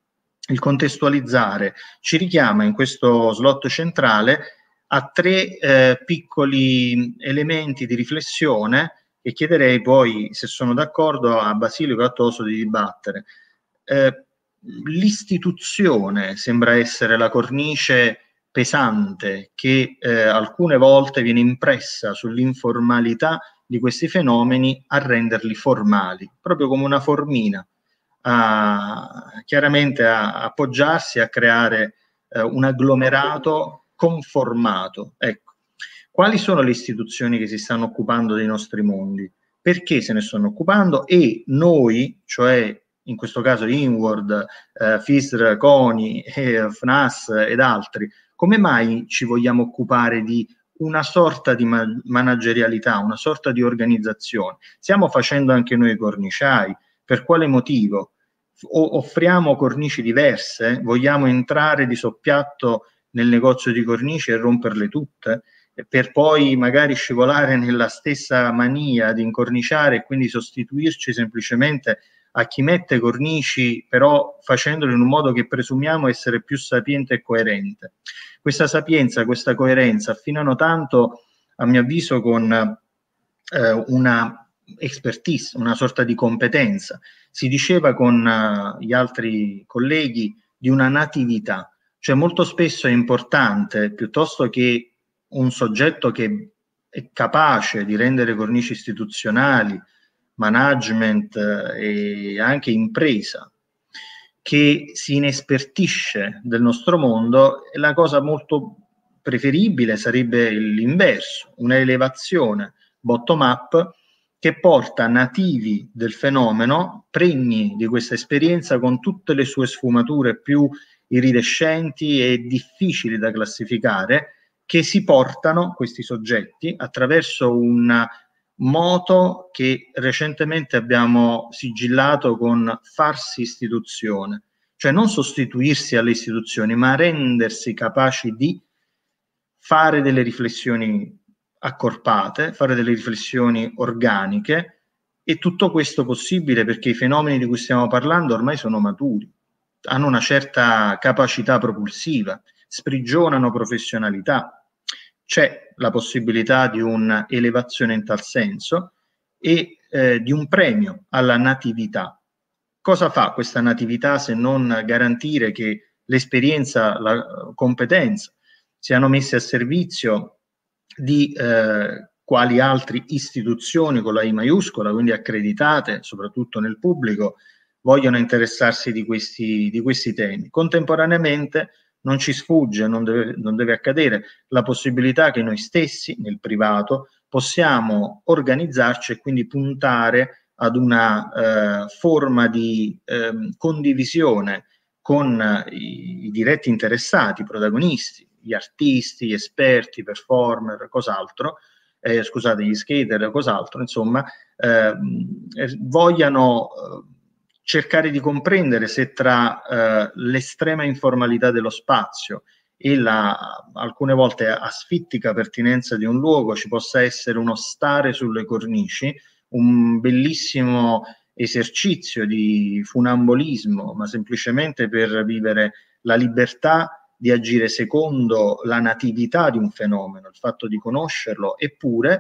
il contestualizzare, ci richiama in questo slot centrale a tre eh, piccoli elementi di riflessione che chiederei poi, se sono d'accordo, a Basilico e a Toso di dibattere. Eh, l'istituzione sembra essere la cornice pesante che eh, alcune volte viene impressa sull'informalità di questi fenomeni a renderli formali, proprio come una formina, a, chiaramente a appoggiarsi, a creare eh, un agglomerato conformato. Ecco, quali sono le istituzioni che si stanno occupando dei nostri mondi, perché se ne stanno occupando, e noi, cioè in questo caso Inward, eh, F I S R, CONI, eh, F N A S ed altri, come mai ci vogliamo occupare di una sorta di ma managerialità, una sorta di organizzazione? Stiamo facendo anche noi corniciai, per quale motivo? O offriamo cornici diverse? Vogliamo entrare di soppiatto nel negozio di cornici e romperle tutte, per poi magari scivolare nella stessa mania di incorniciare e quindi sostituirci semplicemente a chi mette cornici, però facendolo in un modo che presumiamo essere più sapiente e coerente. Questa sapienza, questa coerenza affinano tanto, a mio avviso, con eh, una expertise, una sorta di competenza. Si diceva con eh, gli altri colleghi di una natività, cioè molto spesso è importante, piuttosto che un soggetto che è capace di rendere cornici istituzionali, management e anche impresa, che si inespertisce del nostro mondo, la cosa molto preferibile sarebbe l'inverso, una elevazione bottom up che porta nativi del fenomeno, pregni di questa esperienza con tutte le sue sfumature più iridescenti e difficili da classificare, che si portano, questi soggetti, attraverso un moto che recentemente abbiamo sigillato con farsi istituzione, cioè non sostituirsi alle istituzioni, ma rendersi capaci di fare delle riflessioni accorpate, fare delle riflessioni organiche, e tutto questo possibile perché i fenomeni di cui stiamo parlando ormai sono maturi, hanno una certa capacità propulsiva, sprigionano professionalità. C'è la possibilità di un'elevazione in tal senso e eh, di un premio alla natività. Cosa fa questa natività se non garantire che l'esperienza, la competenza siano messe a servizio di eh, quali altre istituzioni con la I maiuscola, quindi accreditate, soprattutto nel pubblico, vogliono interessarsi di questi, di questi temi. Contemporaneamente non ci sfugge, non deve, non deve accadere, la possibilità che noi stessi, nel privato, possiamo organizzarci e quindi puntare ad una eh, forma di eh, condivisione con i, i diretti interessati, i protagonisti, gli artisti, gli esperti, performer, cos'altro, Eh, scusate, gli skater o cos'altro, insomma, eh, vogliano cercare di comprendere se tra eh, l'estrema informalità dello spazio e la alcune volte asfittica pertinenza di un luogo ci possa essere uno stare sulle cornici, un bellissimo esercizio di funambolismo, ma semplicemente per vivere la libertà di agire secondo la natività di un fenomeno, il fatto di conoscerlo. Eppure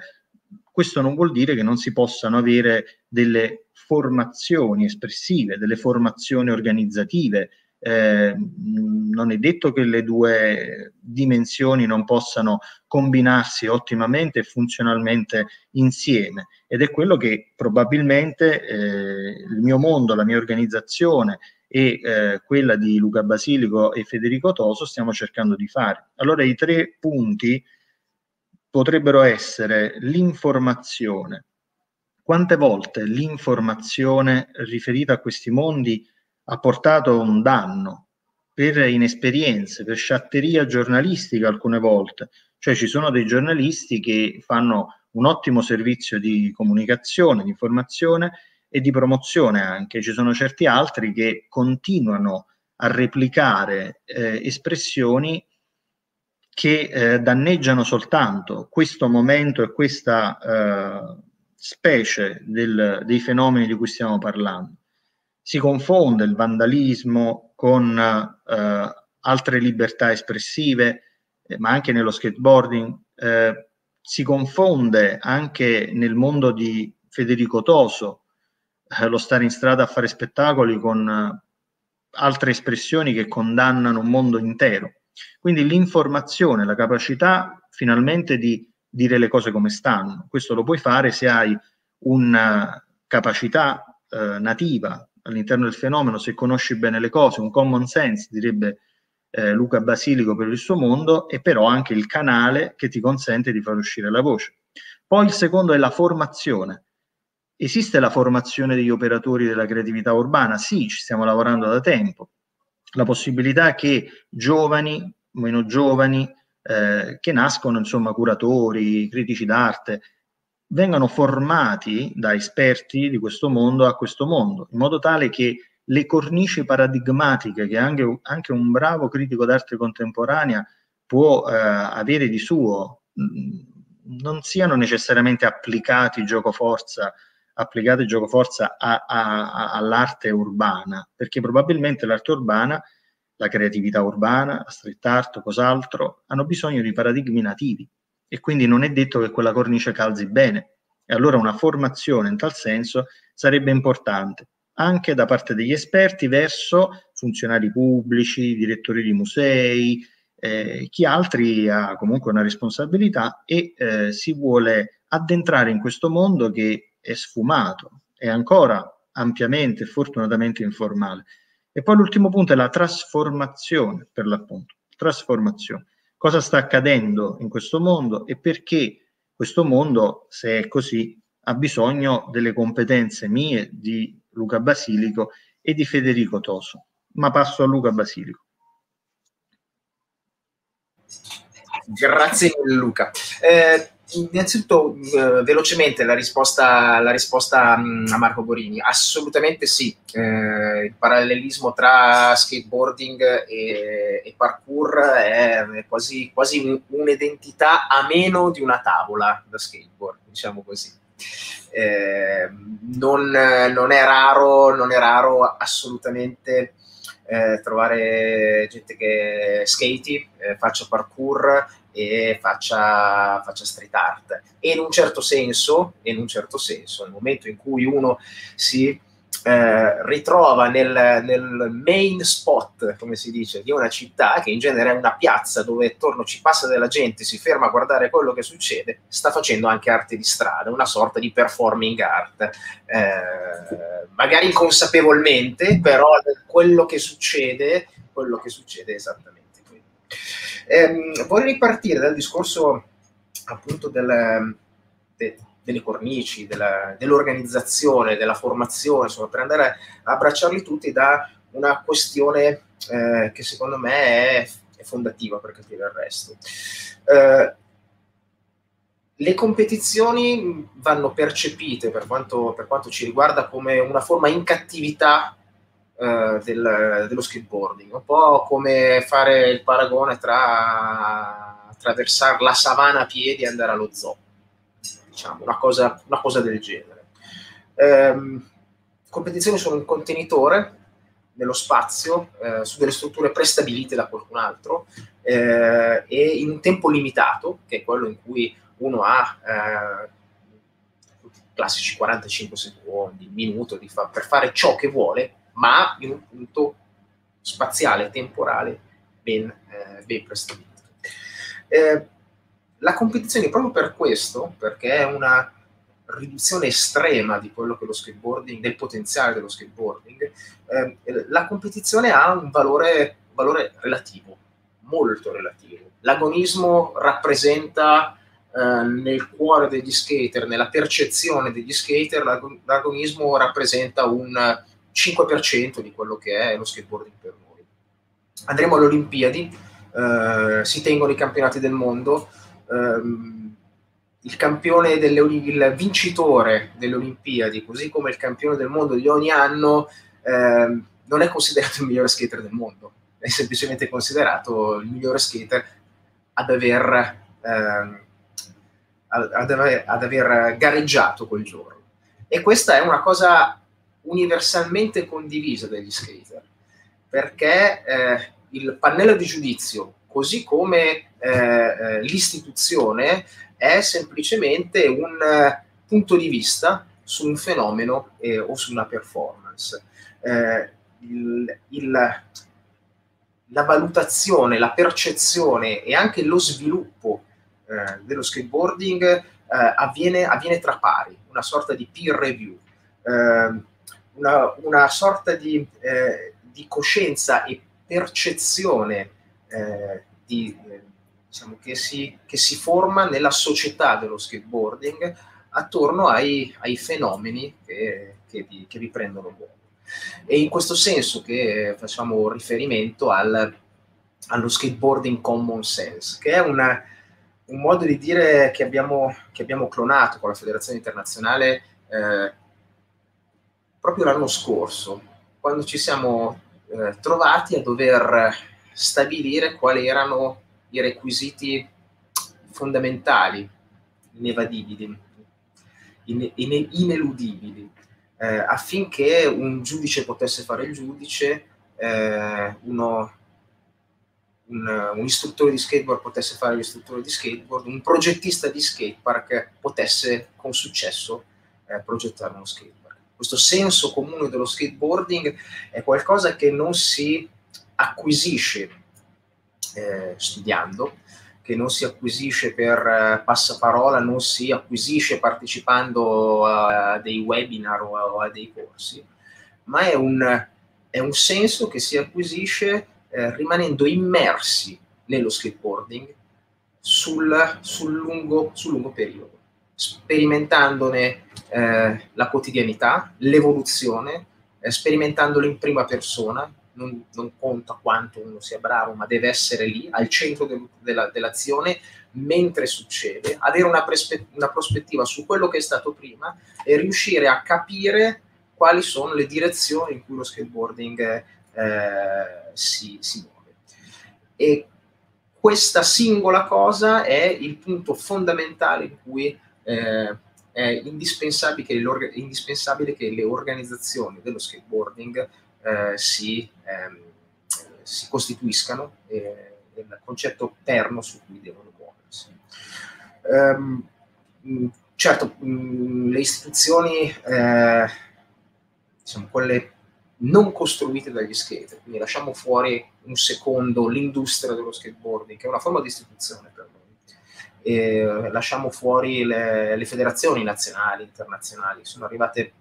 questo non vuol dire che non si possano avere delle formazioni espressive, delle formazioni organizzative. Eh, non è detto che le due dimensioni non possano combinarsi ottimamente e funzionalmente insieme, ed è quello che probabilmente eh, il mio mondo, la mia organizzazione e eh, quella di Luca Basilico e Federico Toso stiamo cercando di fare. Allora i tre punti potrebbero essere l'informazione. Quante volte l'informazione riferita a questi mondi ha portato un danno per inesperienze, per sciatteria giornalistica alcune volte? Cioè ci sono dei giornalisti che fanno un ottimo servizio di comunicazione, di informazione e di promozione anche, ci sono certi altri che continuano a replicare eh, espressioni che eh, danneggiano soltanto questo momento e questa eh, specie del, dei fenomeni di cui stiamo parlando. Si confonde il vandalismo con eh, altre libertà espressive, eh, ma anche nello skateboarding, eh, si confonde anche nel mondo di Federico Toso lo stare in strada a fare spettacoli con altre espressioni che condannano un mondo intero. Quindi l'informazione, la capacità finalmente di dire le cose come stanno, questo lo puoi fare se hai una capacità eh, nativa all'interno del fenomeno, se conosci bene le cose, un common sense, direbbe eh, Luca Basilico per il suo mondo, e però anche il canale che ti consente di far uscire la voce. Poi il secondo è la formazione. Esiste la formazione degli operatori della creatività urbana? Sì, ci stiamo lavorando da tempo. La possibilità che giovani, meno giovani, eh, che nascono insomma curatori, critici d'arte, vengano formati da esperti di questo mondo a questo mondo, in modo tale che le cornici paradigmatiche che anche, anche un bravo critico d'arte contemporanea può eh, avere di suo, mh, non siano necessariamente applicati giocoforza applicate giocoforza all'arte urbana, perché probabilmente l'arte urbana, la creatività urbana, la street art, cos'altro, hanno bisogno di paradigmi nativi e quindi non è detto che quella cornice calzi bene. E allora una formazione in tal senso sarebbe importante, anche da parte degli esperti verso funzionari pubblici, direttori di musei, eh, chi altri ha comunque una responsabilità e eh, si vuole addentrare in questo mondo che è sfumato, è ancora ampiamente e fortunatamente informale. E poi l'ultimo punto è la trasformazione, per l'appunto. Trasformazione. Cosa sta accadendo in questo mondo e perché questo mondo, se è così, ha bisogno delle competenze mie, di Luca Basilico e di Federico Toso. Ma passo a Luca Basilico. Grazie mille, Luca. Eh... Innanzitutto, eh, velocemente, la risposta, la risposta mh, a Marco Borini. Assolutamente sì. Eh, il parallelismo tra skateboarding e, e parkour è, è quasi, quasi un'identità a meno di una tavola da skateboard, diciamo così. Eh, non, non è raro, non è raro assolutamente eh, trovare gente che skati, eh, faccia parkour, e faccia, faccia street art, e in un certo senso, in un certo senso, nel momento in cui uno si eh, ritrova nel, nel main spot, come si dice, di una città, che in genere è una piazza dove attorno ci passa della gente, si ferma a guardare quello che succede, sta facendo anche arte di strada, una sorta di performing art, eh, magari inconsapevolmente, però quello che succede, quello che succede esattamente qui. Eh, vorrei ripartire dal discorso appunto del, de, delle cornici, dell'organizzazione, dell della formazione, insomma, per andare a abbracciarli tutti da una questione eh, che secondo me è, è fondativa per capire il resto. Eh, le competizioni vanno percepite, per quanto, per quanto ci riguarda, come una forma in cattività eh, del, dello skateboarding, un po' come fare il paragone tra attraversare la savana a piedi e andare allo zoo, diciamo, una cosa, una cosa del genere. Eh, competizioni sono un contenitore nello spazio, eh, su delle strutture prestabilite da qualcun altro, eh, e in un tempo limitato, che è quello in cui uno ha eh, classici quarantacinque secondi, un minuto, di fa per fare ciò che vuole, ma in un punto spaziale, temporale, ben, eh, ben prestabilito. Eh, la competizione, proprio per questo, perché è una riduzione estrema di quello che è lo skateboarding, del potenziale dello skateboarding, eh, la competizione ha un valore, un valore relativo, molto relativo. L'agonismo rappresenta eh, nel cuore degli skater, nella percezione degli skater, l'agonismo rappresenta un cinque per cento di quello che è lo skateboarding per noi. Andremo alle Olimpiadi. Uh, si tengono i campionati del mondo, uh, il campione delle, il vincitore delle Olimpiadi, così come il campione del mondo di ogni anno, uh, non è considerato il migliore skater del mondo, è semplicemente considerato il migliore skater ad aver, uh, ad aver, ad aver gareggiato quel giorno. E questa è una cosa universalmente condivisa dagli skater, perché uh, il pannello di giudizio, così come eh, l'istituzione, è semplicemente un uh, punto di vista su un fenomeno eh, o su una performance. Eh, il, il, la valutazione, la percezione e anche lo sviluppo eh, dello skateboarding eh, avviene, avviene tra pari, una sorta di peer review, eh, una, una sorta di, eh, di coscienza e percezione eh, di, eh, diciamo che, si, che si forma nella società dello skateboarding attorno ai, ai fenomeni che, che, vi, che vi prendono buono. È in questo senso che facciamo riferimento al, allo skateboarding common sense, che è una, un modo di dire che abbiamo, che abbiamo clonato con la Federazione Internazionale eh, proprio l'anno scorso, quando ci siamo trovati a dover stabilire quali erano i requisiti fondamentali, inevadibili, in, in, ineludibili, eh, affinché un giudice potesse fare il giudice, eh, uno, un, un istruttore di skateboard potesse fare l'istruttore di skateboard, un progettista di skatepark potesse con successo eh, progettare uno skatepark. Questo senso comune dello skateboarding è qualcosa che non si acquisisce eh, studiando, che non si acquisisce per eh, passaparola, non si acquisisce partecipando a, a dei webinar o a, a dei corsi, ma è un, è un senso che si acquisisce eh, rimanendo immersi nello skateboarding sul, sul, lungo, sul lungo periodo, sperimentandone eh, la quotidianità, l'evoluzione, eh, sperimentandolo in prima persona. Non, non conta quanto uno sia bravo, ma deve essere lì, al centro de, de, dell'azione, mentre succede, avere una, una prospettiva su quello che è stato prima e riuscire a capire quali sono le direzioni in cui lo skateboarding eh, si, si muove. E questa singola cosa è il punto fondamentale in cui Eh, è indispensabile che, è indispensabile che le organizzazioni dello skateboarding eh, si, ehm, si costituiscano, eh, il concetto perno su cui devono muoversi. Um, certo, mh, le istituzioni eh, sono quelle non costruite dagli skater, quindi lasciamo fuori un secondo l'industria dello skateboarding, che è una forma di istituzione per noi. E lasciamo fuori le, le federazioni nazionali, internazionali, sono arrivate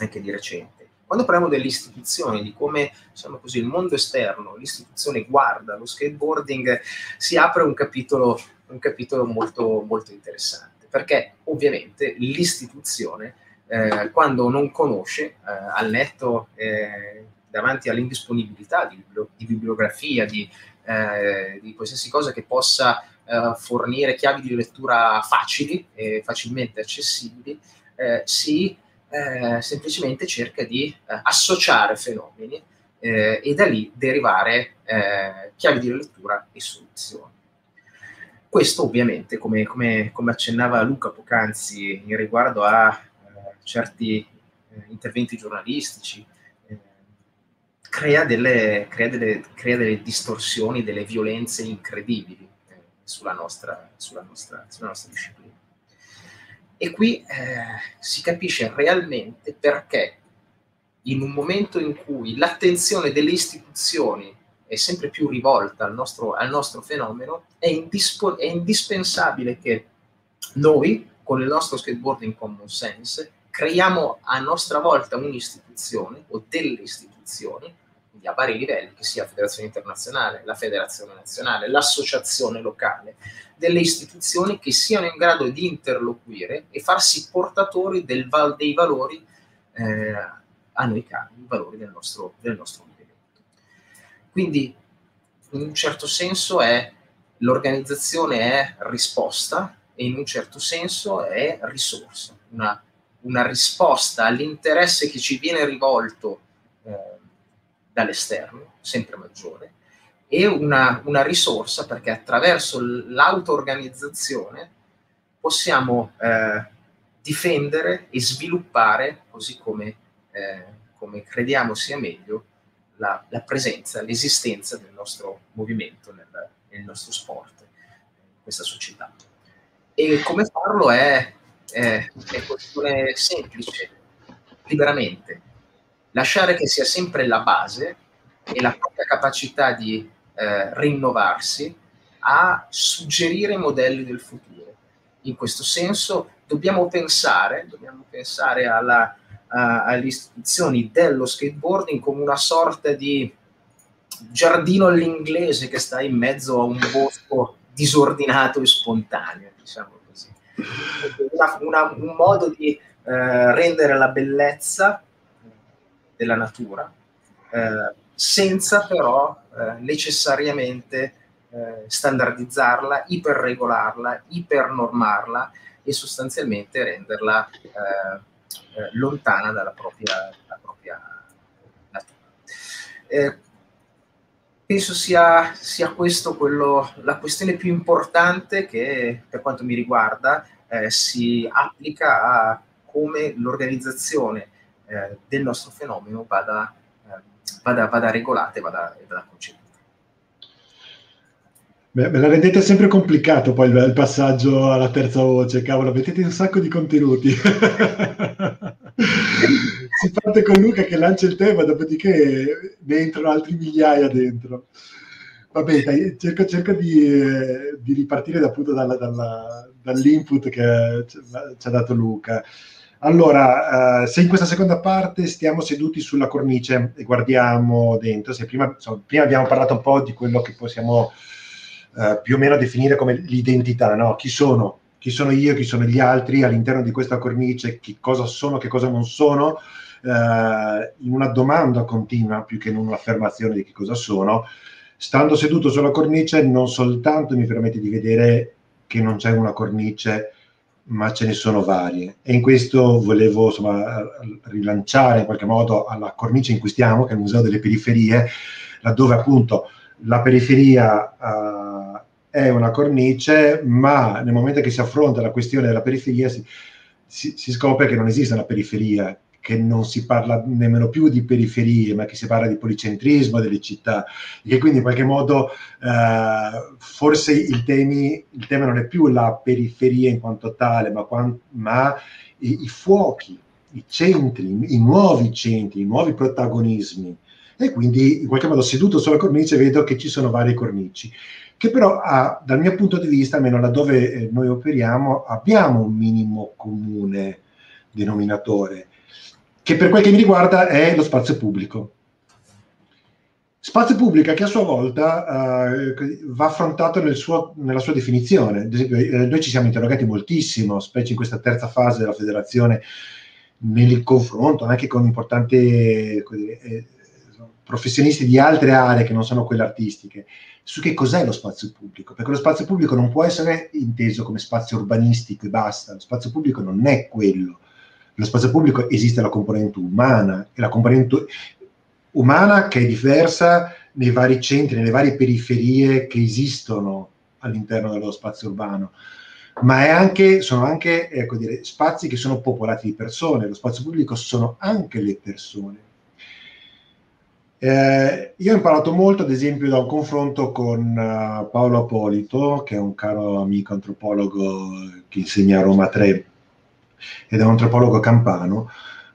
anche di recente. Quando parliamo delle istituzioni, di come, diciamo così, il mondo esterno, l'istituzione guarda lo skateboarding, si apre un capitolo, un capitolo molto, molto interessante, perché ovviamente l'istituzione, eh, quando non conosce, eh, al netto, eh, davanti all'indisponibilità di, di bibliografia, di, eh, di qualsiasi cosa che possa eh, fornire chiavi di lettura facili e facilmente accessibili, eh, si... Eh, semplicemente cerca di eh, associare fenomeni eh, e da lì derivare eh, chiavi di lettura e soluzioni. Questo ovviamente, come, come, come accennava Luca poc'anzi in riguardo a eh, certi eh, interventi giornalistici, eh, crea, delle, crea, delle, crea delle distorsioni, delle violenze incredibili eh, sulla nostra, sulla nostra, sulla nostra disciplina. E qui eh, si capisce realmente perché in un momento in cui l'attenzione delle istituzioni è sempre più rivolta al nostro, al nostro fenomeno, è, indispo- è indispensabile che noi, con il nostro skateboarding common sense, creiamo a nostra volta un'istituzione o delle istituzioni, quindi a vari livelli, che sia la federazione internazionale, la federazione nazionale, l'associazione locale, delle istituzioni che siano in grado di interloquire e farsi portatori del val dei valori eh, a noi cari, i valori del nostro, del nostro movimento. Quindi, in un certo senso, l'organizzazione è risposta e in un certo senso è risorsa, una, una risposta all'interesse che ci viene rivolto eh, dall'esterno, sempre maggiore, e una, una risorsa perché attraverso l'auto-organizzazione possiamo eh, difendere e sviluppare, così come, eh, come crediamo sia meglio, la, la presenza, l'esistenza del nostro movimento nel, nel nostro sport, in questa società. E come farlo è, è, è questione semplice, liberamente. Lasciare che sia sempre la base e la propria capacità di eh, rinnovarsi a suggerire i modelli del futuro. In questo senso dobbiamo pensare, dobbiamo pensare alla, a, alle istituzioni dello skateboarding come una sorta di giardino all'inglese che sta in mezzo a un bosco disordinato e spontaneo, diciamo così. Una, una, un modo di eh, rendere la bellezza della natura, eh, senza però eh, necessariamente eh, standardizzarla, iperregolarla, ipernormarla e sostanzialmente renderla eh, eh, lontana dalla propria, dalla propria natura. Eh, penso sia, sia questo quello, la questione più importante che, per quanto mi riguarda, eh, si applica a come l'organizzazione Eh, del nostro fenomeno vada, eh, vada, vada regolata e vada, vada concepita. Beh, me la rendete sempre complicato poi il, il passaggio alla terza voce, cavolo, mettete un sacco di contenuti. Si parte con Luca che lancia il tema, dopodiché ne entrano altri migliaia dentro. Vabbè, dai, cerco, cerco di, eh, di ripartire da, appunto dalla, dalla, dall'input che ci ha dato Luca. Allora, eh, se in questa seconda parte stiamo seduti sulla cornice e guardiamo dentro, se prima, insomma, prima abbiamo parlato un po' di quello che possiamo eh, più o meno definire come l'identità, no? Chi sono? Chi sono io? Chi sono gli altri all'interno di questa cornice? Che cosa sono? Che cosa non sono? Eh, in una domanda continua più che in un'affermazione di che cosa sono. Stando seduto sulla cornice non soltanto mi permette di vedere che non c'è una cornice, ma ce ne sono varie, e in questo volevo, insomma, rilanciare in qualche modo alla cornice in cui stiamo, che è il Museo delle Periferie, laddove appunto la periferia uh, è una cornice, ma nel momento che si affronta la questione della periferia si, si, si scopre che non esiste una periferia, che non si parla nemmeno più di periferie, ma che si parla di policentrismo delle città, e che quindi in qualche modo eh, forse il, temi, il tema non è più la periferia in quanto tale, ma, ma i, i fuochi i centri, i nuovi centri, i nuovi protagonismi, e quindi in qualche modo seduto sulla cornice vedo che ci sono varie cornici, che però ha, dal mio punto di vista, almeno laddove eh, noi operiamo, abbiamo un minimo comune denominatore, che per quel che mi riguarda è lo spazio pubblico. Spazio pubblico che a sua volta eh, va affrontato nel suo, nella sua definizione. Ad esempio, eh, noi ci siamo interrogati moltissimo, specie in questa terza fase della federazione, nel confronto anche con importanti eh, eh, professionisti di altre aree che non sono quelle artistiche, su che cos'è lo spazio pubblico, perché lo spazio pubblico non può essere inteso come spazio urbanistico e basta. Lo spazio pubblico non è quello. Lo spazio pubblico esiste la componente umana, e la componente umana che è diversa nei vari centri, nelle varie periferie che esistono all'interno dello spazio urbano, ma è anche, sono anche ecco dire, spazi che sono popolati di persone. Lo spazio pubblico sono anche le persone. Eh, io ho imparato molto, ad esempio, da un confronto con uh, Paolo Apolito, che è un caro amico antropologo che insegna a Roma Tre, ed è un antropologo campano,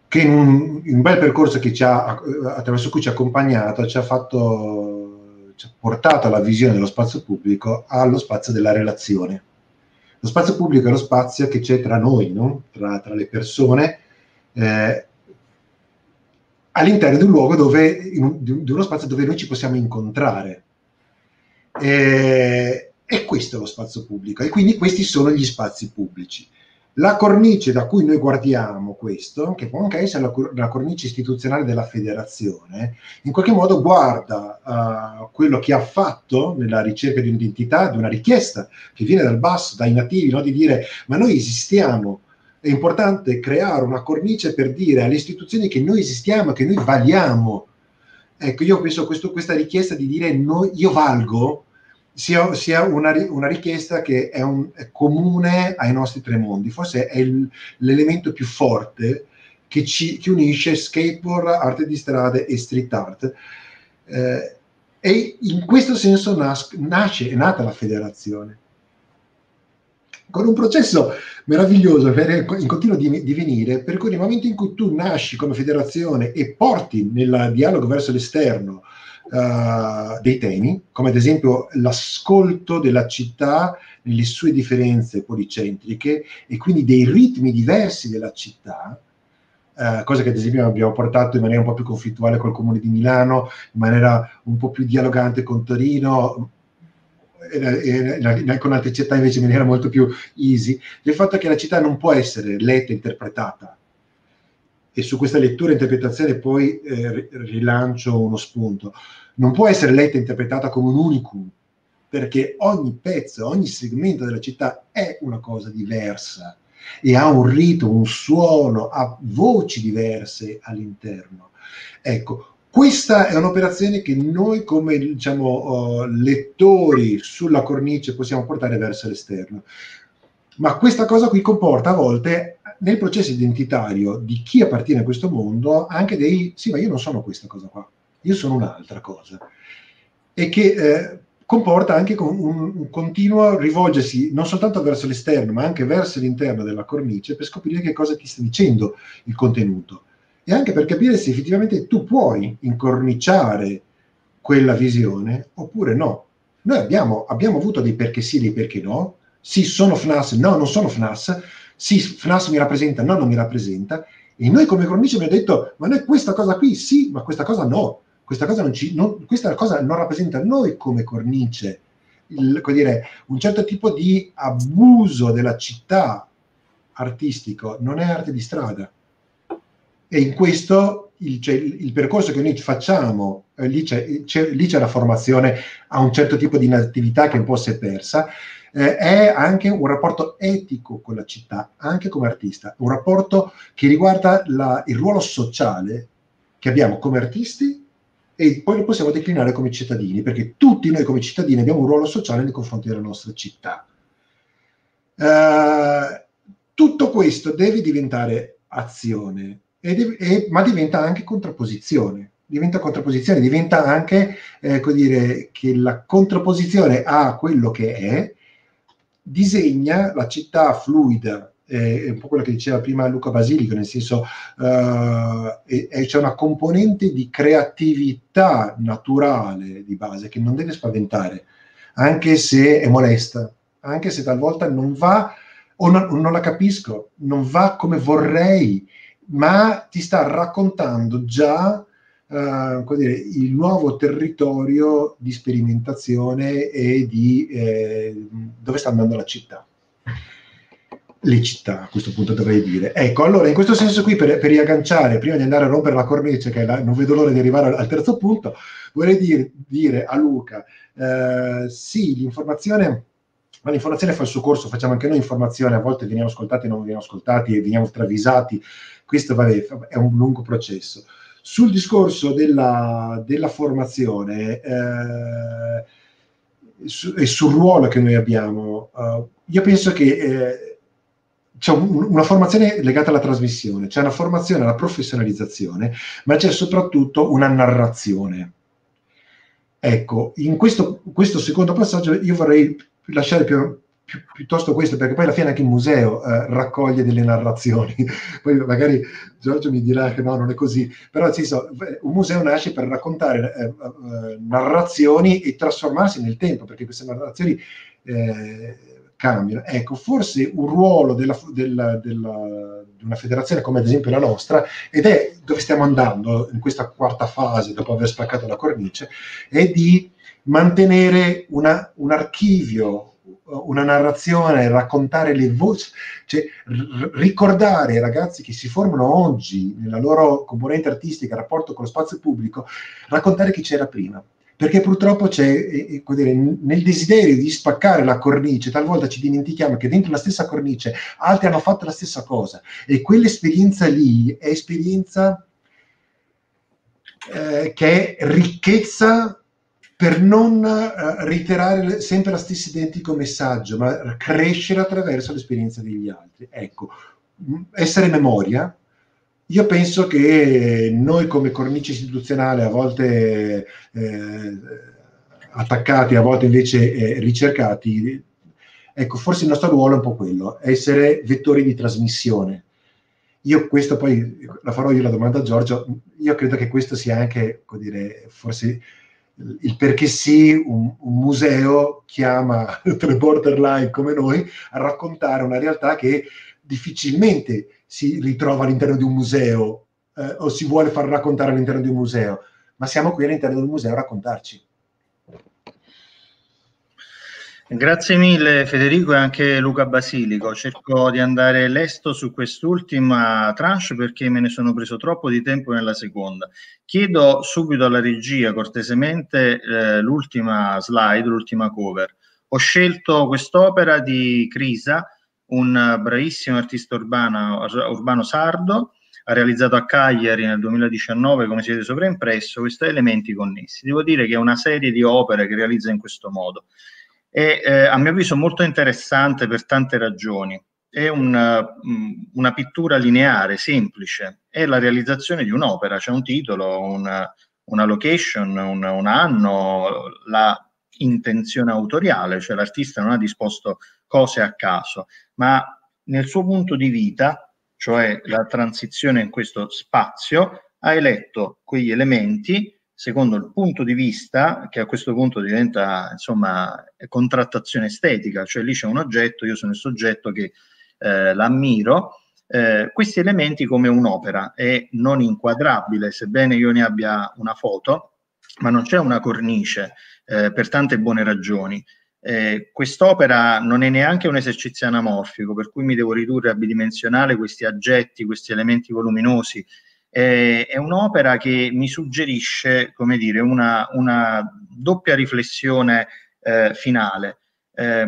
che in un, in un bel percorso che ci ha, attraverso cui ci ha accompagnato, ci ha, fatto, ci ha portato alla visione dello spazio pubblico, allo spazio della relazione. Lo spazio pubblico è lo spazio che c'è tra noi, no? tra, tra le persone, eh, all'interno di un luogo dove, in, di uno spazio dove noi ci possiamo incontrare. E, e questo è lo spazio pubblico, e quindi questi sono gli spazi pubblici. La cornice da cui noi guardiamo questo, che può anche essere la, la cornice istituzionale della federazione, in qualche modo guarda uh, quello che ha fatto nella ricerca di un'identità, di una richiesta che viene dal basso, dai nativi, no? Di dire, ma noi esistiamo. È importante creare una cornice per dire alle istituzioni che noi esistiamo, che noi valiamo. Ecco, io penso questo, questa richiesta di dire noi, io valgo, sia, sia una, una richiesta che è, un, è comune ai nostri tre mondi. Forse è l'elemento più forte che, ci, che unisce skateboard, arte di strada e street art. Eh, e in questo senso nas, nasce, è nata la federazione, con un processo meraviglioso in continuo divenire, per cui nel momento in cui tu nasci come federazione e porti nel dialogo verso l'esterno uh, dei temi, come ad esempio l'ascolto della città nelle sue differenze policentriche e quindi dei ritmi diversi della città, Uh, cosa che ad esempio abbiamo portato in maniera un po' più conflittuale col Comune di Milano, in maniera un po' più dialogante con Torino, e con altre città invece in maniera molto più easy, del fatto che la città non può essere letta e interpretata. E su questa lettura e interpretazione poi eh, rilancio uno spunto. Non può essere letta e interpretata come un unicum, perché ogni pezzo, ogni segmento della città è una cosa diversa e ha un rito, un suono, ha voci diverse all'interno. Ecco, questa è un'operazione che noi come diciamo, uh, lettori sulla cornice possiamo portare verso l'esterno. Ma questa cosa qui comporta a volte, nel processo identitario di chi appartiene a questo mondo, anche dei sì, ma io non sono questa cosa qua, io sono un'altra cosa. E che eh, comporta anche con un, un continuo rivolgersi non soltanto verso l'esterno, ma anche verso l'interno della cornice per scoprire che cosa ti sta dicendo il contenuto. E anche per capire se effettivamente tu puoi incorniciare quella visione oppure no. Noi abbiamo, abbiamo avuto dei perché sì e dei perché no. Sì, sono F N A S, no, non sono F N A S. Sì, F N A S mi rappresenta, no, non mi rappresenta. E noi come cornice abbiamo detto, ma noi questa cosa qui sì, ma questa cosa no. Questa cosa non, ci, non, questa cosa non rappresenta noi come cornice. Il, come dire, un certo tipo di abuso della città artistico non è arte di strada. E in questo il, cioè, il percorso che noi facciamo, eh, lì, c'è, c'è, lì c'è la formazione a un certo tipo di inattività che un po' si è persa, eh, è anche un rapporto etico con la città, anche come artista, un rapporto che riguarda la, il ruolo sociale che abbiamo come artisti e poi lo possiamo declinare come cittadini, perché tutti noi come cittadini abbiamo un ruolo sociale nei confronti della nostra città. Eh, tutto questo deve diventare azione. E, e, ma diventa anche contrapposizione, diventa contrapposizione, diventa anche eh, dire, che la contrapposizione a quello che è disegna la città fluida eh, è un po' quello che diceva prima Luca Basilico, nel senso eh, c'è una componente di creatività naturale di base che non deve spaventare, anche se è molesta, anche se talvolta non va, o non, o non la capisco, non va come vorrei, ma ti sta raccontando già Uh, come dire, il nuovo territorio di sperimentazione e di eh, dove sta andando la città, le città a questo punto dovrei dire. Ecco, allora in questo senso qui, per, per riagganciare, prima di andare a rompere la cornice, che la, non vedo l'ora di arrivare al terzo punto, vorrei dire, dire a Luca, eh, sì, l'informazione, ma l'informazione fa il suo corso, facciamo anche noi informazione, a volte veniamo ascoltati e non veniamo ascoltati e veniamo travisati, questo vabbè, è un lungo processo. Sul discorso della, della formazione eh, su, e sul ruolo che noi abbiamo, eh, io penso che eh, c'è un, una formazione legata alla trasmissione, c'è una formazione alla professionalizzazione, ma c'è soprattutto una narrazione. Ecco, in questo, questo secondo passaggio io vorrei lasciare più... piuttosto questo, perché poi alla fine anche il museo eh, raccoglie delle narrazioni, poi magari Giorgio mi dirà che no, non è così, però nel senso, un museo nasce per raccontare eh, eh, narrazioni e trasformarsi nel tempo, perché queste narrazioni eh, cambiano. Ecco, forse un ruolo della, della, della, di una federazione come ad esempio la nostra, ed è dove stiamo andando in questa quarta fase dopo aver spaccato la cornice, è di mantenere una, un archivio, una narrazione, raccontare le voci, cioè ricordare ai ragazzi che si formano oggi nella loro componente artistica, il rapporto con lo spazio pubblico, raccontare chi c'era prima, perché purtroppo c'è, eh, nel desiderio di spaccare la cornice, talvolta ci dimentichiamo che dentro la stessa cornice altri hanno fatto la stessa cosa, e quell'esperienza lì è esperienza eh, che è ricchezza, per non uh, ritirare sempre lo stesso identico messaggio, ma crescere attraverso l'esperienza degli altri. Ecco, essere memoria, io penso che noi come cornice istituzionale, a volte eh, attaccati, a volte invece eh, ricercati, ecco, forse il nostro ruolo è un po' quello, essere vettori di trasmissione. Io questo poi, la farò io la domanda a Giorgio, io credo che questo sia anche, come dire, forse... il perché sì, un, un museo chiama tre borderline come noi a raccontare una realtà che difficilmente si ritrova all'interno di un museo eh, o si vuole far raccontare all'interno di un museo, ma siamo qui all'interno del museo a raccontarci. Grazie mille Federico e anche Luca Basilico. Cerco di andare lesto su quest'ultima tranche perché me ne sono preso troppo di tempo nella seconda. Chiedo subito alla regia cortesemente eh, l'ultima slide, l'ultima cover. Ho scelto quest'opera di Crisa, un bravissimo artista urbano, urbano sardo, ha realizzato a Cagliari nel duemiladiciannove, come siete sovraimpresso, questi elementi connessi. Devo dire che è una serie di opere che realizza in questo modo. È eh, a mio avviso molto interessante per tante ragioni. È una, una pittura lineare, semplice, è la realizzazione di un'opera, c'è un titolo, una, una location, un, un anno, la intenzione autoriale, cioè l'artista non ha disposto cose a caso, ma nel suo punto di vita, cioè la transizione in questo spazio, ha eletto quegli elementi secondo il punto di vista, che a questo punto diventa insomma contrattazione estetica, cioè lì c'è un oggetto, io sono il soggetto che eh, l'ammiro, eh, questi elementi come un'opera, è non inquadrabile, sebbene io ne abbia una foto, ma non c'è una cornice, eh, per tante buone ragioni. Eh, quest'opera non è neanche un esercizio anamorfico, per cui mi devo ridurre a bidimensionale questi aggetti, questi elementi voluminosi. Eh, è un'opera che mi suggerisce, come dire, una, una doppia riflessione eh, finale. Eh,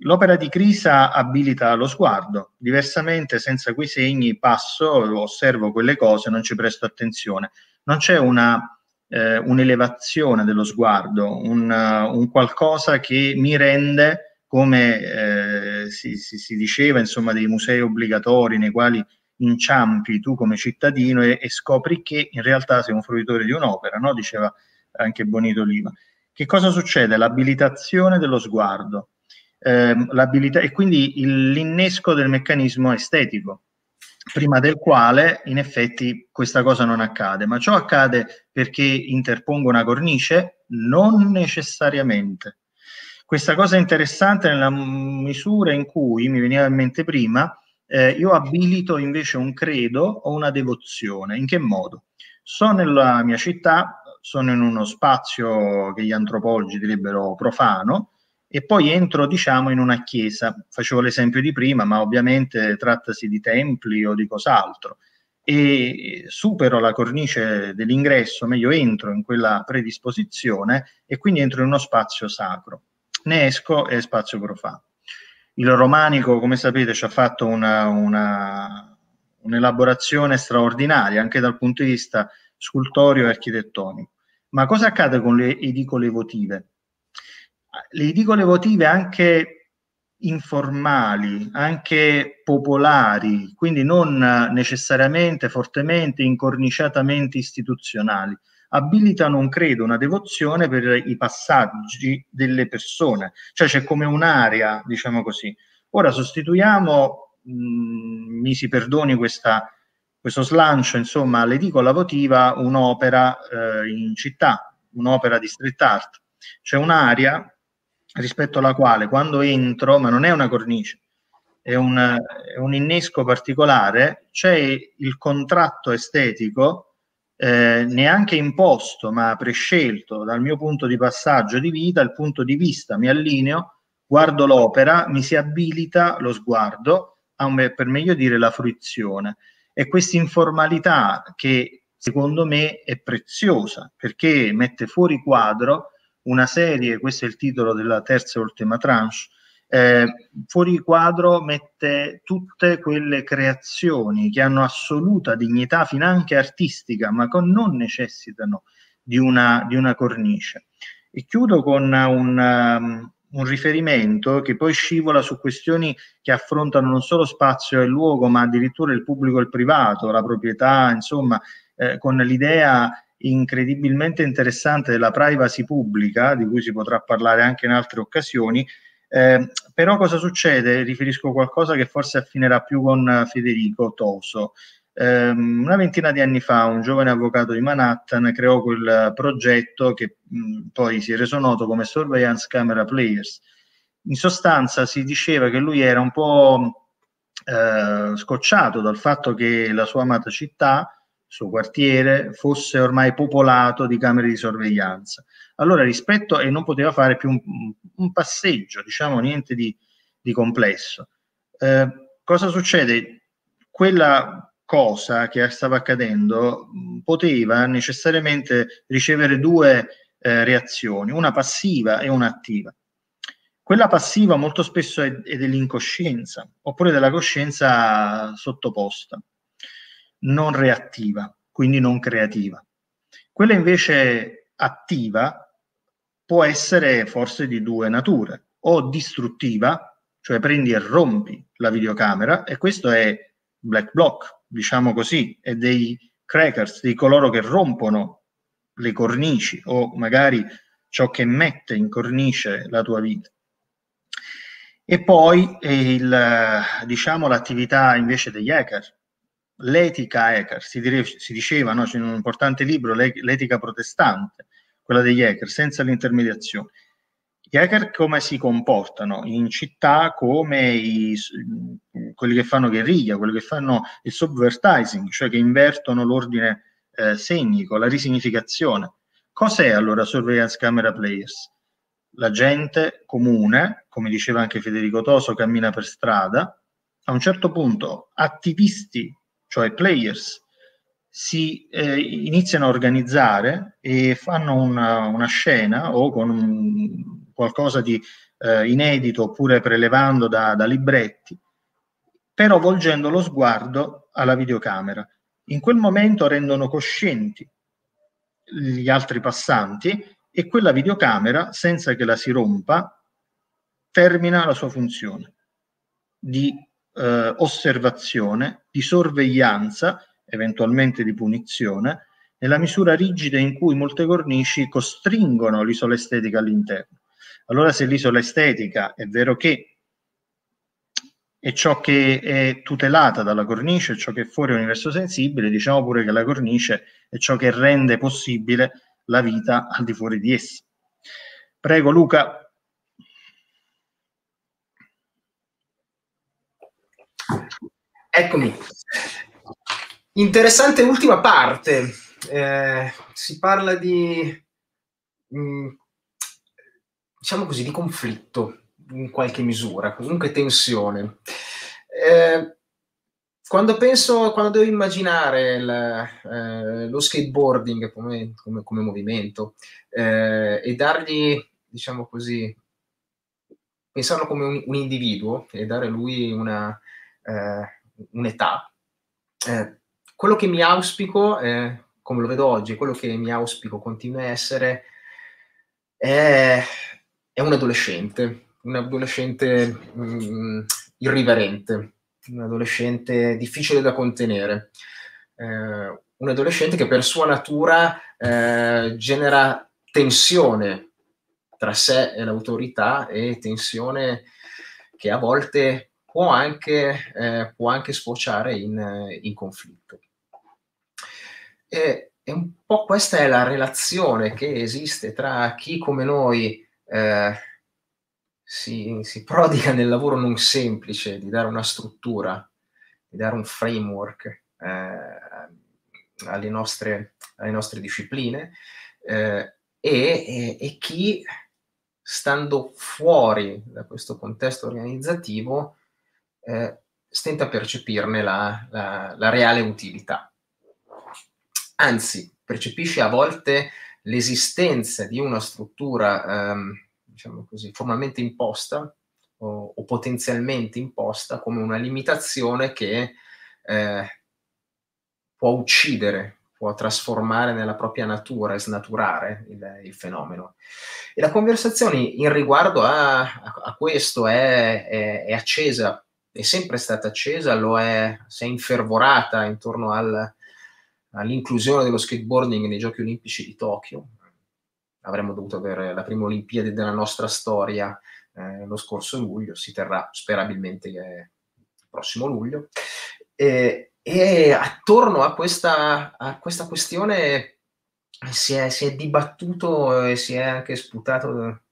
l'opera di Crisa abilita lo sguardo, diversamente senza quei segni passo, osservo quelle cose, non ci presto attenzione. Non c'è una, eh, un'elevazione dello sguardo, un, un qualcosa che mi rende, come eh, si, si, si diceva, insomma, dei musei obbligatori nei quali inciampi tu come cittadino e, e scopri che in realtà sei un fruitore di un'opera, no? Diceva anche Bonito Oliva. Che cosa succede? L'abilitazione dello sguardo. ehm, l'abilità, e quindi l'innesco del meccanismo estetico, prima del quale in effetti questa cosa non accade, ma ciò accade perché interpongo una cornice? Non necessariamente. Questa cosa è interessante nella misura in cui, mi veniva in mente prima, eh, io abilito invece un credo o una devozione. In che modo? So nella mia città, sono in uno spazio che gli antropologi direbbero profano, e poi entro, diciamo, in una chiesa. Facevo l'esempio di prima, ma ovviamente trattasi di templi o di cos'altro. E supero la cornice dell'ingresso, meglio entro in quella predisposizione, e quindi entro in uno spazio sacro. Ne esco e spazio profano. Il romanico, come sapete, ci ha fatto un'elaborazione straordinaria anche dal punto di vista scultorio e architettonico. Ma cosa accade con le edicole votive? Le edicole votive anche informali, anche popolari, quindi non necessariamente, fortemente, incorniciatamente istituzionali, abilitano un credo, una devozione per i passaggi delle persone, cioè c'è come un'area, diciamo così. Ora sostituiamo, mh, mi si perdoni questa, questo slancio, insomma, all'edicola votiva un'opera eh, in città, un'opera di street art. C'è un'area rispetto alla quale quando entro, ma non è una cornice, è un, è un innesco particolare, c'è il contratto estetico, Eh, neanche imposto ma prescelto dal mio punto di passaggio di vita, il punto di vista, mi allineo, guardo l'opera, mi si abilita lo sguardo a un, per meglio dire la fruizione, e questa informalità che secondo me è preziosa perché mette fuori quadro una serie, questo è il titolo della terza e ultima tranche, Eh, fuori quadro mette tutte quelle creazioni che hanno assoluta dignità finanche artistica, ma che non necessitano di una, di una cornice. E chiudo con un, um, un riferimento che poi scivola su questioni che affrontano non solo spazio e luogo, ma addirittura il pubblico e il privato, la proprietà, insomma, eh, con l'idea incredibilmente interessante della privacy pubblica, di cui si potrà parlare anche in altre occasioni. Eh, però cosa succede? Riferisco qualcosa che forse affinerà più con Federico Toso. Eh, una ventina di anni fa un giovane avvocato di Manhattan creò quel progetto che mh, poi si è reso noto come Surveillance Camera Players. In sostanza si diceva che lui era un po' eh, scocciato dal fatto che la sua amata città, il suo quartiere, fosse ormai popolato di camere di sorveglianza. Allora rispetto, e non poteva fare più un, un passeggio, diciamo, niente di, di complesso. Eh, cosa succede? Quella cosa che stava accadendo poteva necessariamente ricevere due eh, reazioni, una passiva e una attiva. Quella passiva molto spesso è, è dell'incoscienza, oppure della coscienza sottoposta, non reattiva, quindi non creativa. Quella invece attiva può essere forse di due nature, o distruttiva, cioè prendi e rompi la videocamera, e questo è black bloc, diciamo così, è dei crackers, di coloro che rompono le cornici o magari ciò che mette in cornice la tua vita. E poi il, diciamo, l'attività invece degli hacker, l'etica hacker, si, dire, si diceva, no? C'è un importante libro, l'etica protestante, quella degli hacker, senza l'intermediazione. Gli hacker come si comportano? In città come i, quelli che fanno guerriglia, quelli che fanno il subvertising, cioè che invertono l'ordine eh, segnico, la risignificazione. Cos'è allora Surveillance Camera Players? La gente comune, come diceva anche Federico Toso, cammina per strada, a un certo punto attivisti, cioè players, si eh, iniziano a organizzare e fanno una, una scena o con un, qualcosa di eh, inedito oppure prelevando da, da libretti, però volgendo lo sguardo alla videocamera. In quel momento rendono coscienti gli altri passanti e quella videocamera, senza che la si rompa, termina la sua funzione di eh, osservazione, di sorveglianza, eventualmente di punizione, nella misura rigida in cui molte cornici costringono l'isola estetica all'interno. Allora, se l'isola estetica è vero che è ciò che è tutelata dalla cornice, è ciò che è fuori universo sensibile, diciamo pure che la cornice è ciò che rende possibile la vita al di fuori di essa. Prego Luca. Eccomi. Interessante ultima parte. Eh, si parla di, mh, diciamo così, di conflitto in qualche misura, comunque tensione. Eh, quando penso, quando devo immaginare il, eh, lo skateboarding come, come, come movimento eh, e dargli, diciamo così, pensarlo come un, un individuo e dare a lui una... Eh, un'età. Eh, quello che mi auspico, eh, come lo vedo oggi, quello che mi auspico continua a essere è, è un adolescente, un adolescente mh, irriverente, un adolescente difficile da contenere, eh, un adolescente che per sua natura eh, genera tensione tra sé e l'autorità, e tensione che a volte può anche, eh, può anche sfociare in, in conflitto. E, e un po' questa è la relazione che esiste tra chi come noi eh, si, si prodiga nel lavoro non semplice di dare una struttura, di dare un framework eh, alle, nostre, alle nostre discipline, eh, e, e, e chi, stando fuori da questo contesto organizzativo, Eh, stenta a percepirne la, la, la reale utilità. Anzi, percepisce a volte l'esistenza di una struttura, ehm, diciamo così, formalmente imposta o, o potenzialmente imposta come una limitazione che eh, può uccidere, può trasformare nella propria natura e snaturare il, il fenomeno. E la conversazione in riguardo a, a, a questo è, è, è accesa, è sempre stata accesa, lo è, si è infervorata intorno al, all'inclusione dello skateboarding nei Giochi Olimpici di Tokyo. Avremmo dovuto avere la prima Olimpiade della nostra storia eh, lo scorso luglio, si terrà sperabilmente eh, il prossimo luglio. E, e attorno a questa, a questa questione si è, si è dibattuto e si è anche sputato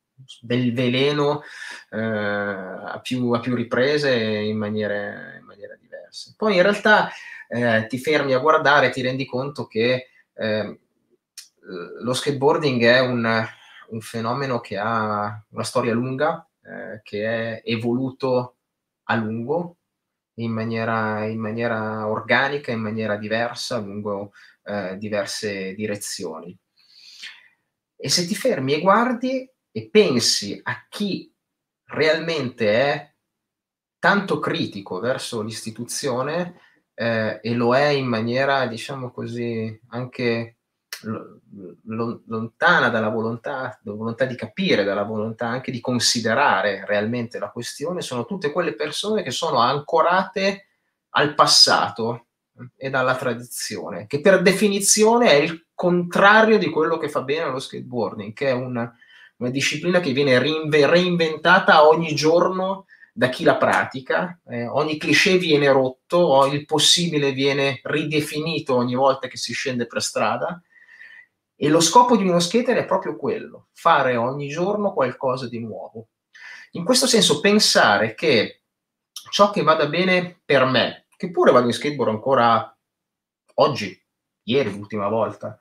del veleno eh, a, più, a più riprese in maniere, in maniere diverse. Poi in realtà eh, ti fermi a guardare e ti rendi conto che eh, lo skateboarding è un, un fenomeno che ha una storia lunga, eh, che è evoluto a lungo in maniera, in maniera organica, in maniera diversa, lungo eh, diverse direzioni. E se ti fermi e guardi e pensi a chi realmente è tanto critico verso l'istituzione, eh, e lo è in maniera, diciamo così, anche lo, lontana dalla volontà, dalla volontà di capire, dalla volontà anche di considerare realmente la questione, sono tutte quelle persone che sono ancorate al passato e alla tradizione, che per definizione è il contrario di quello che fa bene allo skateboarding, che è un... una disciplina che viene reinventata ogni giorno da chi la pratica, eh, ogni cliché viene rotto, il possibile viene ridefinito ogni volta che si scende per strada, e lo scopo di uno skater è proprio quello, fare ogni giorno qualcosa di nuovo. In questo senso pensare che ciò che vada bene per me, che pure vado in skateboard ancora oggi, ieri l'ultima volta,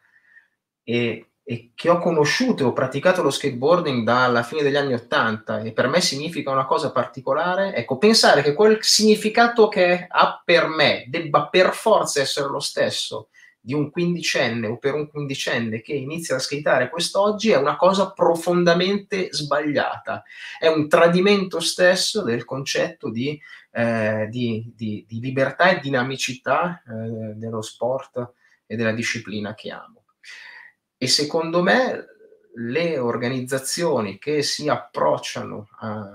e e che ho conosciuto e ho praticato lo skateboarding dalla fine degli anni ottanta e per me significa una cosa particolare, ecco, pensare che quel significato che ha per me debba per forza essere lo stesso di un quindicenne o per un quindicenne che inizia a skateare quest'oggi è una cosa profondamente sbagliata, è un tradimento stesso del concetto di, eh, di, di, di libertà e dinamicità eh, dello sport e della disciplina che amo. E secondo me le organizzazioni che si approcciano a,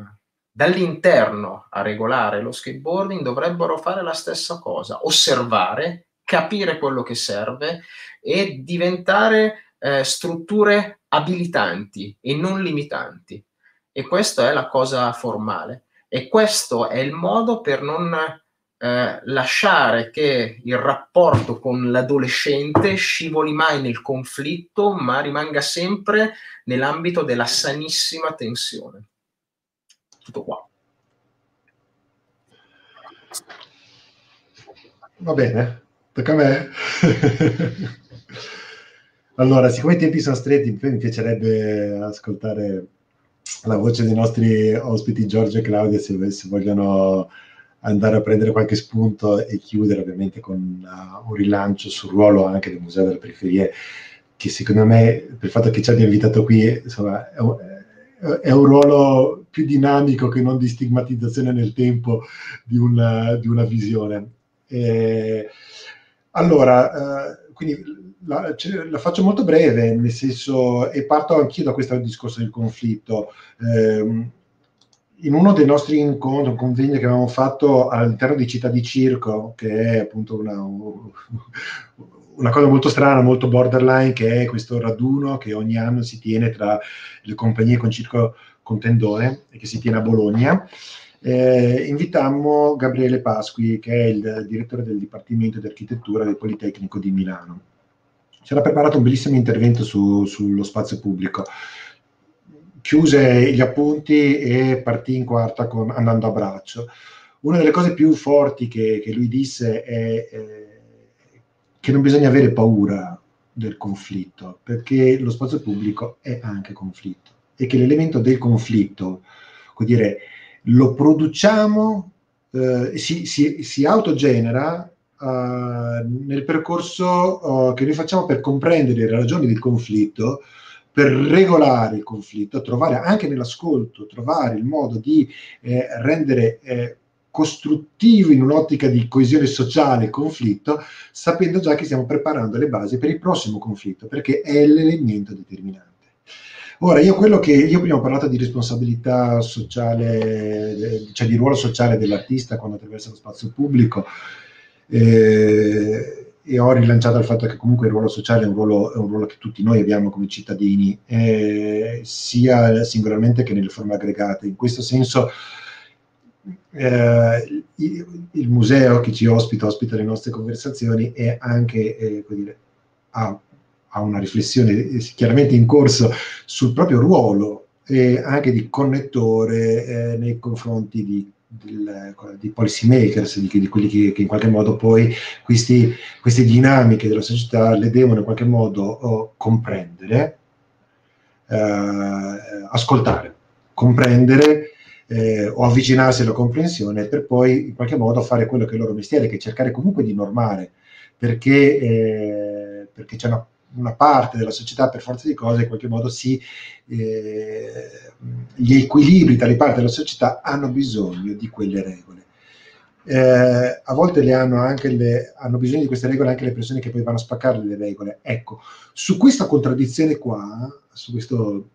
dall'interno a regolare lo skateboarding dovrebbero fare la stessa cosa, osservare, capire quello che serve e diventare eh, strutture abilitanti e non limitanti. E questa è la cosa formale. E questo è il modo per non eh, lasciare che il rapporto con l'adolescente scivoli mai nel conflitto, ma rimanga sempre nell'ambito della sanissima tensione. Tutto qua. Va bene, tocca a me. Allora, siccome i tempi sono stretti, mi piacerebbe ascoltare la voce dei nostri ospiti Giorgio e Claudia, se, se vogliono andare a prendere qualche spunto e chiudere ovviamente con uh, un rilancio sul ruolo anche del Museo delle Periferie, che secondo me, per il fatto che ci abbia invitato qui, insomma, è un, è un ruolo più dinamico che non di stigmatizzazione nel tempo di una, di una visione. Eh, allora, eh, quindi la, la faccio molto breve, nel senso, e parto anch'io da questo discorso del conflitto. Eh, in uno dei nostri incontri, un convegno che avevamo fatto all'interno di Città di Circo, che è appunto una, una cosa molto strana, molto borderline, che è questo raduno che ogni anno si tiene tra le compagnie con circo contendore e che si tiene a Bologna. Eh, invitammo Gabriele Pasqui, che è il direttore del Dipartimento di Architettura del Politecnico di Milano. Ci era preparato un bellissimo intervento su, sullo spazio pubblico. Chiuse gli appunti e partì in quarta con Andando a braccio. Una delle cose più forti che, che lui disse è eh, che non bisogna avere paura del conflitto, perché lo spazio pubblico è anche conflitto, e che l'elemento del conflitto, vuol dire, lo produciamo, eh, si, si, si autogenera eh, nel percorso eh, che noi facciamo per comprendere le ragioni del conflitto, per regolare il conflitto, trovare anche nell'ascolto, trovare il modo di eh, rendere eh, costruttivo in un'ottica di coesione sociale il conflitto, sapendo già che stiamo preparando le basi per il prossimo conflitto, perché è l'elemento determinante. Ora, io quello che, io prima ho parlato di responsabilità sociale, cioè di ruolo sociale dell'artista quando attraversa lo spazio pubblico, eh, e ho rilanciato il fatto che comunque il ruolo sociale è un ruolo, è un ruolo che tutti noi abbiamo come cittadini, eh, sia singolarmente che nelle forme aggregate. In questo senso eh, il museo che ci ospita, ospita le nostre conversazioni, è anche, eh, come dire, a a una riflessione chiaramente in corso sul proprio ruolo e eh, anche di connettore eh, nei confronti di, del, di policy makers, di, di quelli che, che in qualche modo poi questi, queste dinamiche della società le devono in qualche modo oh, comprendere, eh, ascoltare, comprendere eh, o avvicinarsi alla comprensione per poi in qualche modo fare quello che è il loro mestiere, che è cercare comunque di normare, perché, eh, perché c'è una una parte della società, per forza di cose, in qualche modo si, eh, gli equilibri tra le parti della società hanno bisogno di quelle regole. Eh, a volte le hanno, anche le, hanno bisogno di queste regole anche le persone che poi vanno a spaccare le regole. Ecco, su questa contraddizione qua, su questo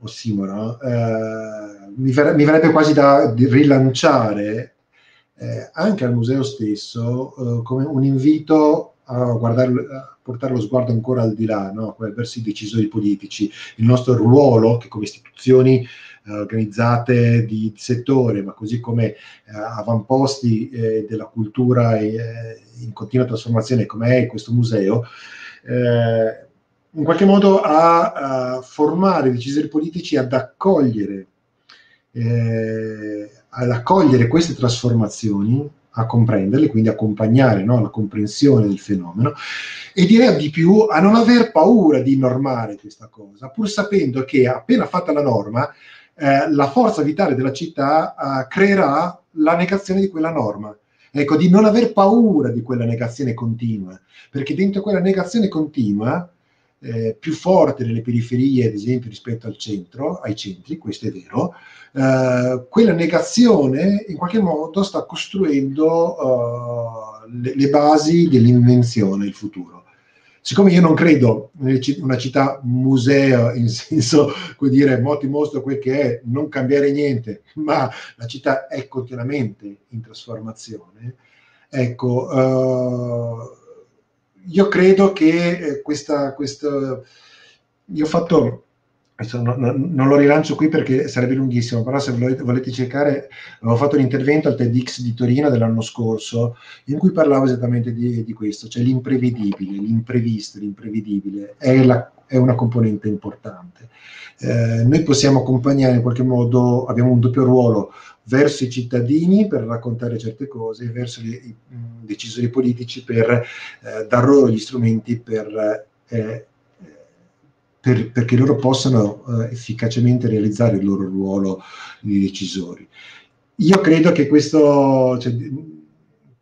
ossimoro, eh, mi, ver- mi verrebbe quasi da rilanciare eh, anche al museo stesso eh, come un invito a guardare, a portare lo sguardo ancora al di là, no? Verso i decisori politici, il nostro ruolo che come istituzioni eh, organizzate di settore, ma così come eh, avamposti eh, della cultura eh, in continua trasformazione come è questo museo, eh, in qualche modo a, a formare i decisori politici ad accogliere, eh, ad accogliere queste trasformazioni, a comprenderle, quindi accompagnare, no, la comprensione del fenomeno, e direi di più a non aver paura di normare questa cosa, pur sapendo che appena fatta la norma eh, la forza vitale della città eh, creerà la negazione di quella norma. Ecco, di non aver paura di quella negazione continua, perché dentro quella negazione continua, eh, più forte nelle periferie ad esempio rispetto al centro, ai centri, questo è vero, eh, quella negazione in qualche modo sta costruendo eh, le, le basi dell'invenzione, il futuro. Siccome io non credo in una città museo in senso, come dire, mo ti mostro quel che è, non cambiare niente, ma la città è continuamente in trasformazione, ecco, eh, io credo che questa, questa io ho fatto Adesso non, non, non lo rilancio qui perché sarebbe lunghissimo, però se volete, volete cercare, avevo fatto un intervento al TEDx di Torino dell'anno scorso in cui parlavo esattamente di, di questo, cioè l'imprevedibile, l'imprevisto, l'imprevedibile è, la, è una componente importante. Eh, noi possiamo accompagnare in qualche modo, abbiamo un doppio ruolo verso i cittadini per raccontare certe cose, verso le, i mh, decisori politici per eh, dar loro gli strumenti per... Eh, Per, perché loro possano eh, efficacemente realizzare il loro ruolo di decisori. Io credo che questo, cioè,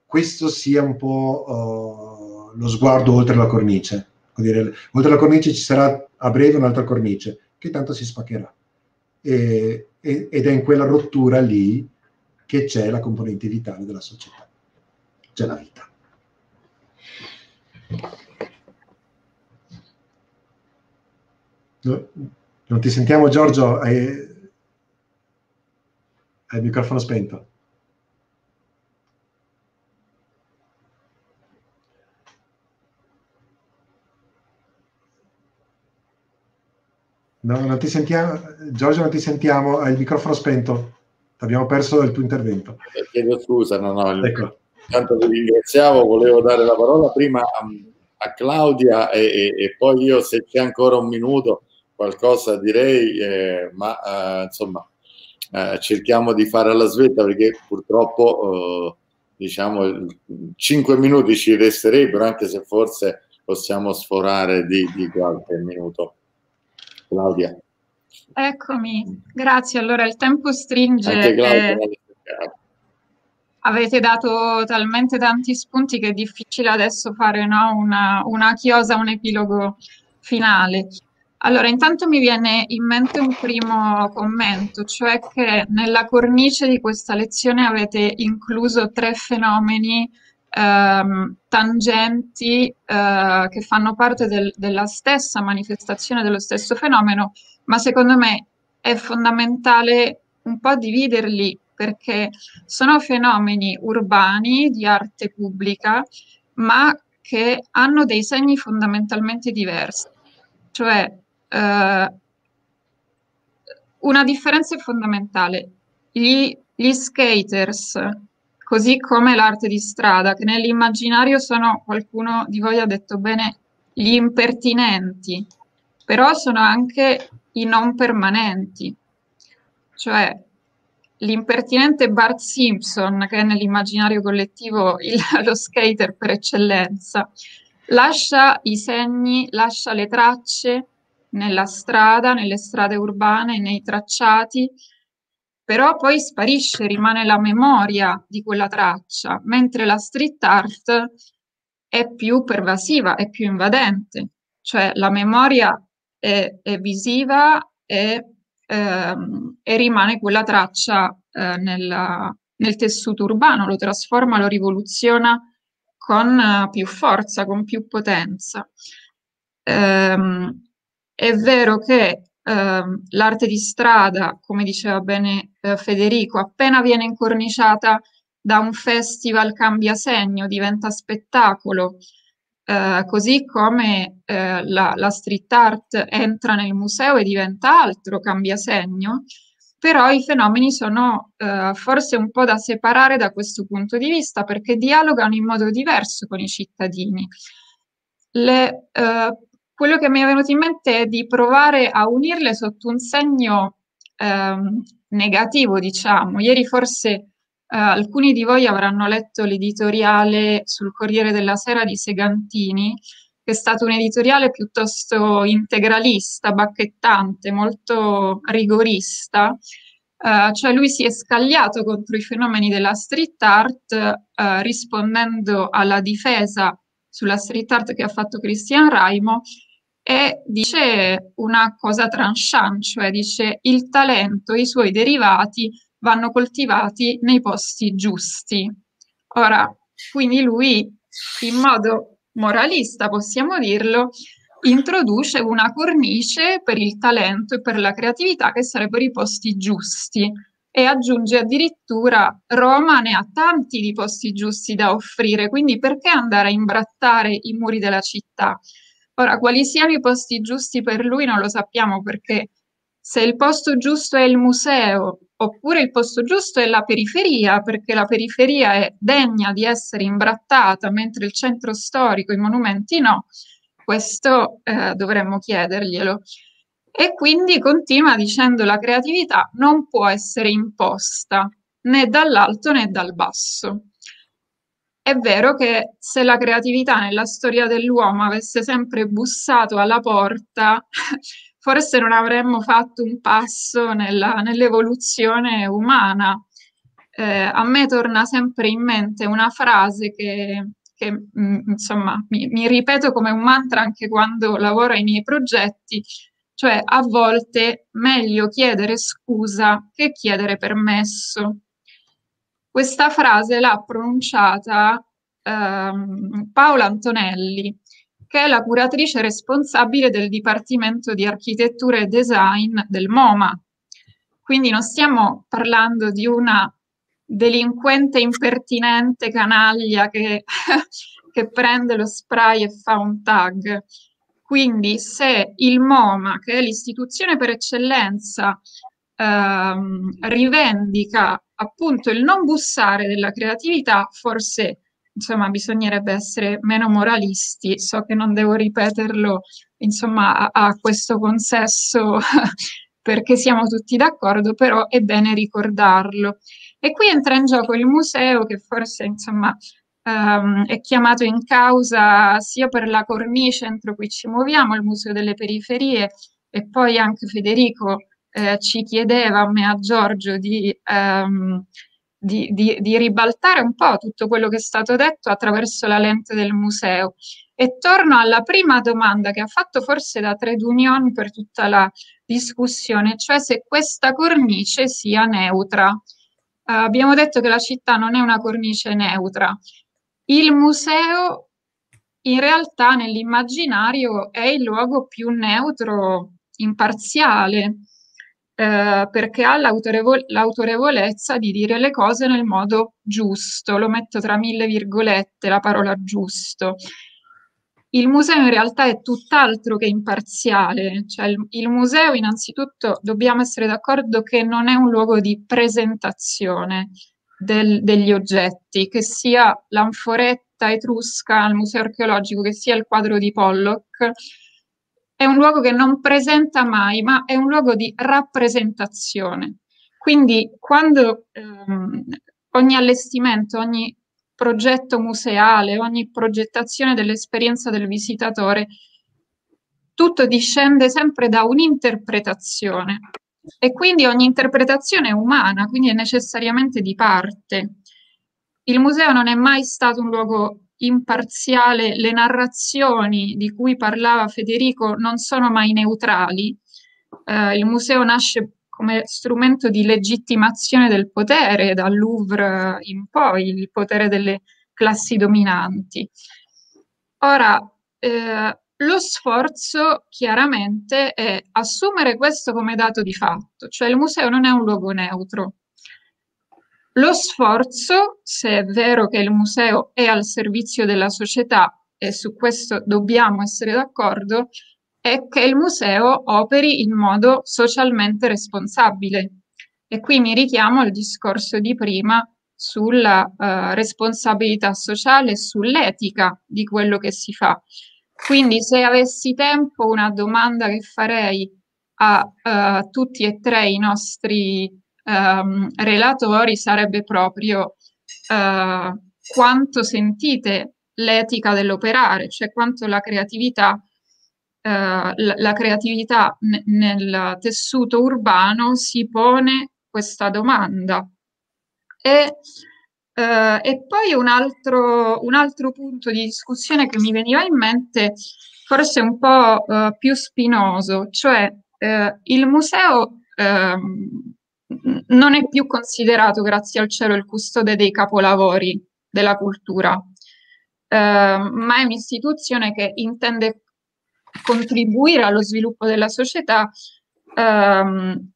questo sia un po' uh, lo sguardo oltre la cornice. Dire, oltre la cornice ci sarà a breve un'altra cornice, che tanto si spaccherà. E, e, ed è in quella rottura lì che c'è la componente vitale della società. C'è la vita. Non ti sentiamo, Giorgio? Hai, hai il microfono spento. No, non ti sentiamo. Giorgio, non ti sentiamo. Hai il microfono spento. Abbiamo perso il tuo intervento. Eh, chiedo scusa, no, no. Ecco. Intanto vi ringraziavo, volevo dare la parola prima a, a Claudia e, e, e poi io, se c'è ancora un minuto, qualcosa direi, eh, ma eh, insomma eh, cerchiamo di fare alla svelta perché purtroppo eh, diciamo cinque minuti ci resterebbero, anche se forse possiamo sforare di, di qualche minuto. Claudia. Eccomi, grazie. Allora il tempo stringe. Anche Claudia, eh, avete dato talmente tanti spunti che è difficile adesso fare, no, una, una chiosa, un epilogo finale. Allora, intanto mi viene in mente un primo commento, cioè che nella cornice di questa lezione avete incluso tre fenomeni ehm, tangenti eh, che fanno parte del, della stessa manifestazione, dello stesso fenomeno, ma secondo me è fondamentale un po' dividerli perché sono fenomeni urbani di arte pubblica, ma che hanno dei segni fondamentalmente diversi. Cioè, Uh, una differenza fondamentale, gli, gli skaters, così come l'arte di strada, che nell'immaginario sono, qualcuno di voi ha detto bene, gli impertinenti, però sono anche i non permanenti, cioè l'impertinente Bart Simpson, che è nell'immaginario collettivo il, lo skater per eccellenza, lascia i segni, lascia le tracce nella strada, nelle strade urbane, nei tracciati, però poi sparisce, rimane la memoria di quella traccia, mentre la street art è più pervasiva, è più invadente, cioè la memoria è, è visiva e, ehm, e rimane quella traccia eh, nella, nel tessuto urbano, lo trasforma, lo rivoluziona con eh, più forza, con più potenza. Ehm, È vero che ehm, l'arte di strada, come diceva bene eh, Federico, appena viene incorniciata da un festival cambia segno, diventa spettacolo, eh, così come eh, la, la street art entra nel museo e diventa altro, cambia segno, però i fenomeni sono eh, forse un po' da separare da questo punto di vista perché dialogano in modo diverso con i cittadini. Le, eh, Quello che mi è venuto in mente è di provare a unirle sotto un segno ehm, negativo, diciamo. Ieri forse eh, alcuni di voi avranno letto l'editoriale sul Corriere della Sera di Segantini, che è stato un editoriale piuttosto integralista, bacchettante, molto rigorista. Eh, cioè lui si è scagliato contro i fenomeni della street art eh, rispondendo alla difesa sulla street art che ha fatto Cristian Raimo, e dice una cosa tranchant, cioè dice il talento e i suoi derivati vanno coltivati nei posti giusti. Ora, quindi lui, in modo moralista possiamo dirlo, introduce una cornice per il talento e per la creatività che sarebbero i posti giusti, e aggiunge addirittura Roma ne ha tanti di posti giusti da offrire, quindi perché andare a imbrattare i muri della città? Ora, quali siano i posti giusti per lui non lo sappiamo perché se il posto giusto è il museo, oppure il posto giusto è la periferia, perché la periferia è degna di essere imbrattata, mentre il centro storico, i monumenti no, questo eh, dovremmo chiederglielo. E quindi continua dicendo: la creatività non può essere imposta né dall'alto né dal basso. È vero che se la creatività nella storia dell'uomo avesse sempre bussato alla porta, forse non avremmo fatto un passo nell'evoluzione umana. Eh, a me torna sempre in mente una frase che, che mh, insomma, mi, mi ripeto come un mantra anche quando lavoro ai miei progetti, cioè a volte meglio chiedere scusa che chiedere permesso. Questa frase l'ha pronunciata ehm, Paola Antonelli, che è la curatrice responsabile del Dipartimento di Architettura e Design del MoMA. Quindi non stiamo parlando di una delinquente impertinente canaglia che, che prende lo spray e fa un tag. Quindi se il MoMA, che è l'istituzione per eccellenza, ehm, rivendica appunto il non bussare della creatività, forse insomma bisognerebbe essere meno moralisti. So che non devo ripeterlo insomma a, a questo consesso perché siamo tutti d'accordo, però è bene ricordarlo. E qui entra in gioco il museo, che forse insomma Um, è chiamato in causa sia per la cornice entro cui ci muoviamo, il Museo delle Periferie, e poi anche Federico eh, ci chiedeva a me, a Giorgio, di, um, di, di, di ribaltare un po' tutto quello che è stato detto attraverso la lente del museo. E torno alla prima domanda che ha fatto forse da trade union per tutta la discussione, cioè se questa cornice sia neutra. Uh, abbiamo detto che la città non è una cornice neutra. Il museo in realtà nell'immaginario è il luogo più neutro, imparziale, eh, perché ha l'autorevolezza di dire le cose nel modo giusto, lo metto tra mille virgolette la parola giusto. Il museo in realtà è tutt'altro che imparziale, cioè il, il museo innanzitutto dobbiamo essere d'accordo che non è un luogo di presentazione Del, degli oggetti, che sia l'anforetta etrusca al museo archeologico, che sia il quadro di Pollock, è un luogo che non presenta mai, ma è un luogo di rappresentazione. Quindi quando ehm, ogni allestimento, ogni progetto museale, ogni progettazione dell'esperienza del visitatore, tutto discende sempre da un'interpretazione. E quindi ogni interpretazione è umana, quindi è necessariamente di parte. Il museo non è mai stato un luogo imparziale, le narrazioni di cui parlava Federico non sono mai neutrali. Eh, il museo nasce come strumento di legittimazione del potere, dal Louvre in poi, il potere delle classi dominanti. Ora, eh, lo sforzo chiaramente è assumere questo come dato di fatto, cioè il museo non è un luogo neutro. Lo sforzo, se è vero che il museo è al servizio della società, e su questo dobbiamo essere d'accordo, è che il museo operi in modo socialmente responsabile. E qui mi richiamo al discorso di prima sulla uh, responsabilità sociale e sull'etica di quello che si fa. Quindi se avessi tempo, una domanda che farei a uh, tutti e tre i nostri um, relatori sarebbe proprio uh, quanto sentite l'etica dell'operare, cioè quanto la creatività, uh, la, la creatività nel tessuto urbano si pone questa domanda. E, Uh, e poi un altro, un altro punto di discussione che mi veniva in mente, forse un po' uh, più spinoso, cioè uh, il museo uh, non è più considerato, grazie al cielo, il custode dei capolavori della cultura, uh, ma è un'istituzione che intende contribuire allo sviluppo della società uh,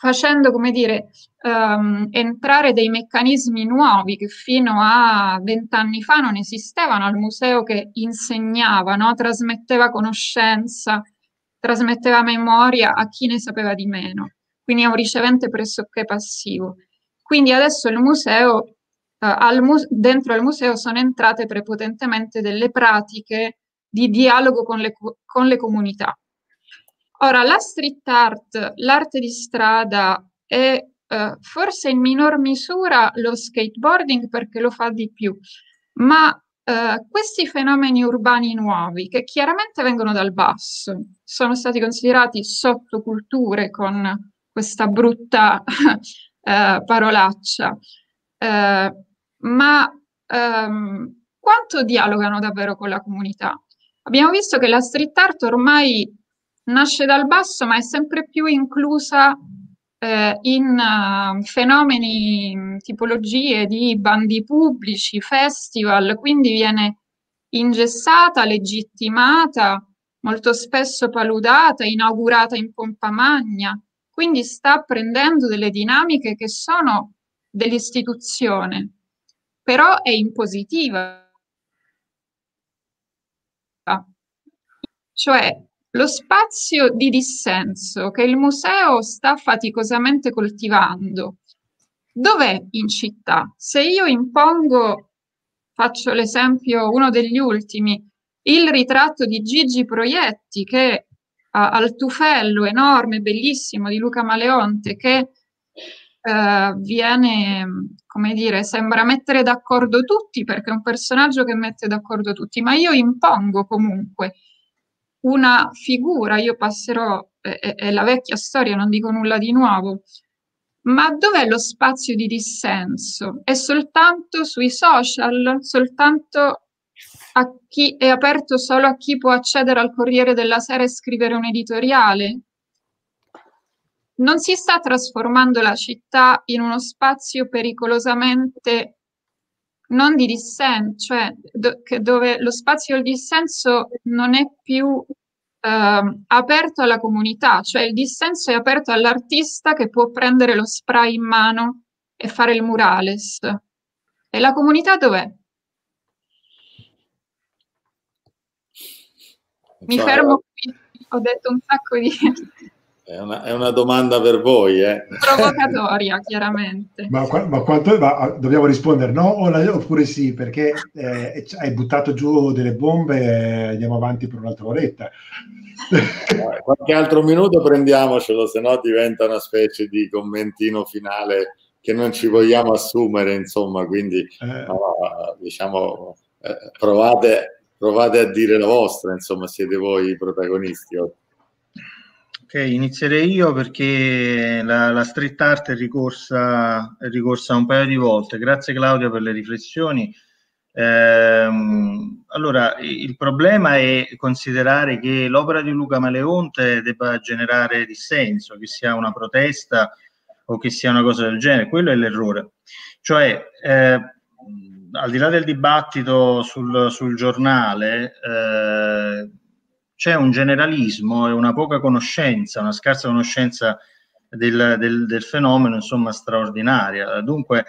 facendo, come dire, um, entrare dei meccanismi nuovi che fino a vent'anni fa non esistevano al museo, che insegnava, no? Trasmetteva conoscenza, trasmetteva memoria a chi ne sapeva di meno, quindi a un ricevente pressoché passivo. Quindi adesso il museo, eh, al mu- dentro al museo sono entrate prepotentemente delle pratiche di dialogo con le, con le comunità. Ora, la street art, l'arte di strada è eh, forse in minor misura lo skateboarding, perché lo fa di più, ma eh, questi fenomeni urbani nuovi, che chiaramente vengono dal basso, sono stati considerati sottoculture con questa brutta eh, parolaccia, eh, ma ehm, quanto dialogano davvero con la comunità? Abbiamo visto che la street art ormai nasce dal basso, ma è sempre più inclusa eh, in uh, fenomeni, tipologie di bandi pubblici, festival, quindi viene ingessata, legittimata, molto spesso paludata, inaugurata in pompa magna, quindi sta prendendo delle dinamiche che sono dell'istituzione, però è impositiva. Cioè, lo spazio di dissenso che il museo sta faticosamente coltivando, dov'è in città? Se io impongo, faccio l'esempio, uno degli ultimi, il ritratto di Gigi Proietti, che ha, al tufello enorme, bellissimo, di Luca Maleonte, che eh, viene, come dire, sembra mettere d'accordo tutti, perché è un personaggio che mette d'accordo tutti, ma io impongo comunque una figura, io passerò, è, è la vecchia storia, non dico nulla di nuovo, ma dov'è lo spazio di dissenso? È soltanto sui social, soltanto a chi è aperto solo a chi può accedere al Corriere della Sera e scrivere un editoriale? Non si sta trasformando la città in uno spazio pericolosamente non di dissenso, cioè do, che dove lo spazio del dissenso non è più eh, aperto alla comunità, cioè il dissenso è aperto all'artista che può prendere lo spray in mano e fare il murales. E la comunità dov'è? Mi Ciao. fermo qui, ho detto un sacco di... È una, è una domanda per voi, eh. Provocatoria, chiaramente. Ma, ma quanto ma dobbiamo rispondere no o la, oppure sì, perché eh, hai buttato giù delle bombe e andiamo avanti per un'altra oretta. Qualche altro minuto prendiamocelo, se no diventa una specie di commentino finale che non ci vogliamo assumere, insomma, quindi eh. no, diciamo eh, provate, provate a dire la vostra, insomma, siete voi i protagonisti oggi. Ok, inizierei io perché la, la street art è ricorsa, è ricorsa un paio di volte. Grazie Claudia per le riflessioni. Ehm, allora, il problema è considerare che l'opera di Luca Maleonte debba generare dissenso, che sia una protesta o che sia una cosa del genere. Quello è l'errore. Cioè, eh, al di là del dibattito sul, sul giornale, eh, c'è un generalismo e una poca conoscenza, una scarsa conoscenza del, del, del fenomeno, insomma, straordinaria. Dunque,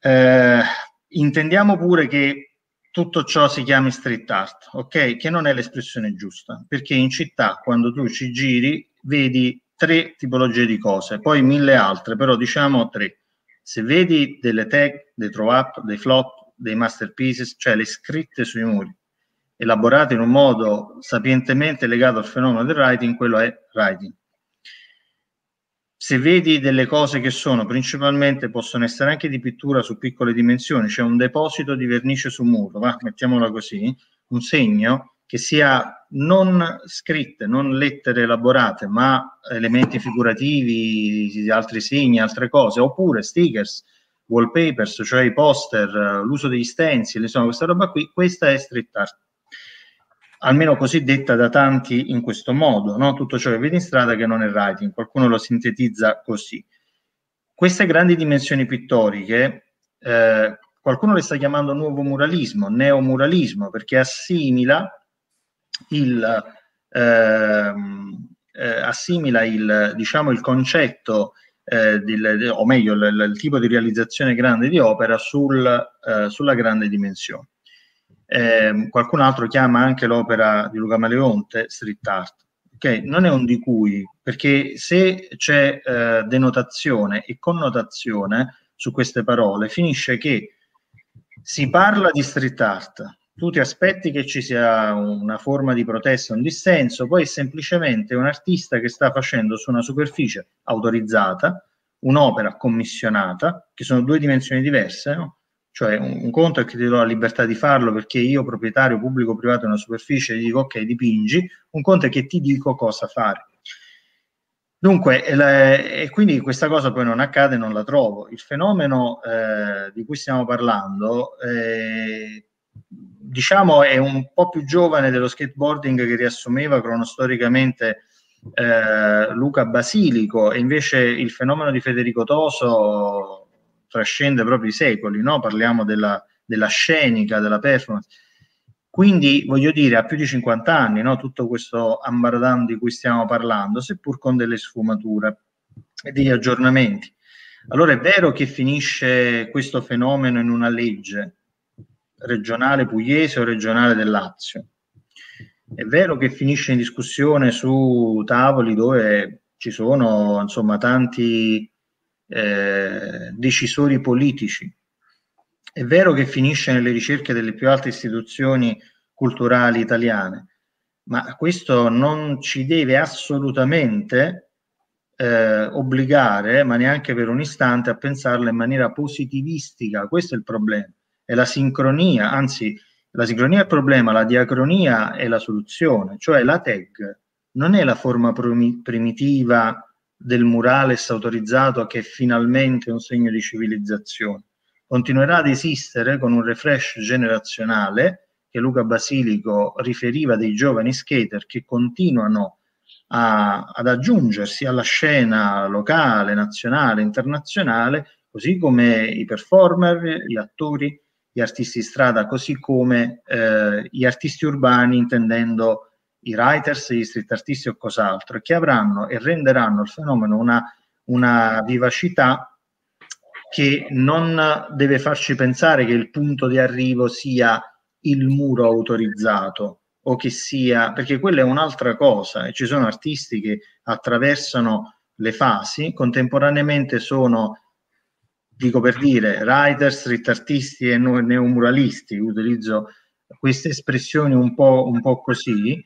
eh, intendiamo pure che tutto ciò si chiami street art, ok? Che non è l'espressione giusta, perché in città, quando tu ci giri, vedi tre tipologie di cose, poi mille altre, però diciamo tre. Se vedi delle tag, dei throw up, dei flop, dei masterpieces, cioè le scritte sui muri, elaborate in un modo sapientemente legato al fenomeno del writing, quello è writing. Se vedi delle cose che sono principalmente, possono essere anche di pittura su piccole dimensioni, c'è cioè un deposito di vernice su muro, va, mettiamola così, un segno che sia non scritte, non lettere elaborate, ma elementi figurativi, altri segni, altre cose, oppure stickers, wallpapers, cioè i poster, l'uso degli stencil, insomma questa roba qui, questa è street art. Almeno così detta da tanti in questo modo, no? Tutto ciò che vedi in strada che non è writing, qualcuno lo sintetizza così. Queste grandi dimensioni pittoriche, eh, qualcuno le sta chiamando nuovo muralismo, neomuralismo, perché assimila il, eh, eh, assimila il, diciamo, il concetto, eh, del, o meglio, il, il tipo di realizzazione grande di opera sul, eh, sulla grande dimensione. Eh, qualcun altro chiama anche l'opera di Luca Maleonte street art, ok? Non è un di cui, perché se c'è eh, denotazione e connotazione su queste parole, finisce che si parla di street art, tu ti aspetti che ci sia una forma di protesta, un dissenso, poi è semplicemente un artista che sta facendo su una superficie autorizzata un'opera commissionata, che sono due dimensioni diverse, no? Cioè un, un conto è che ti do la libertà di farlo perché io proprietario pubblico o privato di una superficie gli dico ok dipingi, un conto è che ti dico cosa fare. Dunque, le, e quindi questa cosa poi non accade, non la trovo. Il fenomeno eh, di cui stiamo parlando, eh, diciamo, è un po' più giovane dello skateboarding che riassumeva cronostoricamente eh, Luca Basilico, e invece il fenomeno di Federico Toso trascende proprio i secoli, no? Parliamo della, della scenica, della performance. Quindi, voglio dire, a più di cinquanta anni, no, tutto questo ambardan di cui stiamo parlando, seppur con delle sfumature e degli aggiornamenti. Allora è vero che finisce questo fenomeno in una legge regionale pugliese o regionale del Lazio. È vero che finisce in discussione su tavoli dove ci sono, insomma, tanti eh, decisori politici. È vero che finisce nelle ricerche delle più alte istituzioni culturali italiane, ma questo non ci deve assolutamente eh, obbligare, ma neanche per un istante, a pensarla in maniera positivistica. Questo è il problema, è la sincronia, anzi la sincronia è il problema, la diacronia è la soluzione, cioè la T E G non è la forma primitiva del murales autorizzato che è finalmente un segno di civilizzazione. Continuerà ad esistere con un refresh generazionale, che Luca Basilico riferiva dei giovani skater che continuano a, ad aggiungersi alla scena locale, nazionale, internazionale, così come i performer, gli attori, gli artisti di strada, così come eh, gli artisti urbani, intendendo i writers, gli street artisti o cos'altro, che avranno e renderanno il fenomeno una, una vivacità che non deve farci pensare che il punto di arrivo sia il muro autorizzato o che sia, perché quella è un'altra cosa, e ci sono artisti che attraversano le fasi contemporaneamente, sono, dico per dire, writers, street artisti e neomuralisti, utilizzo queste espressioni un po', un po' così,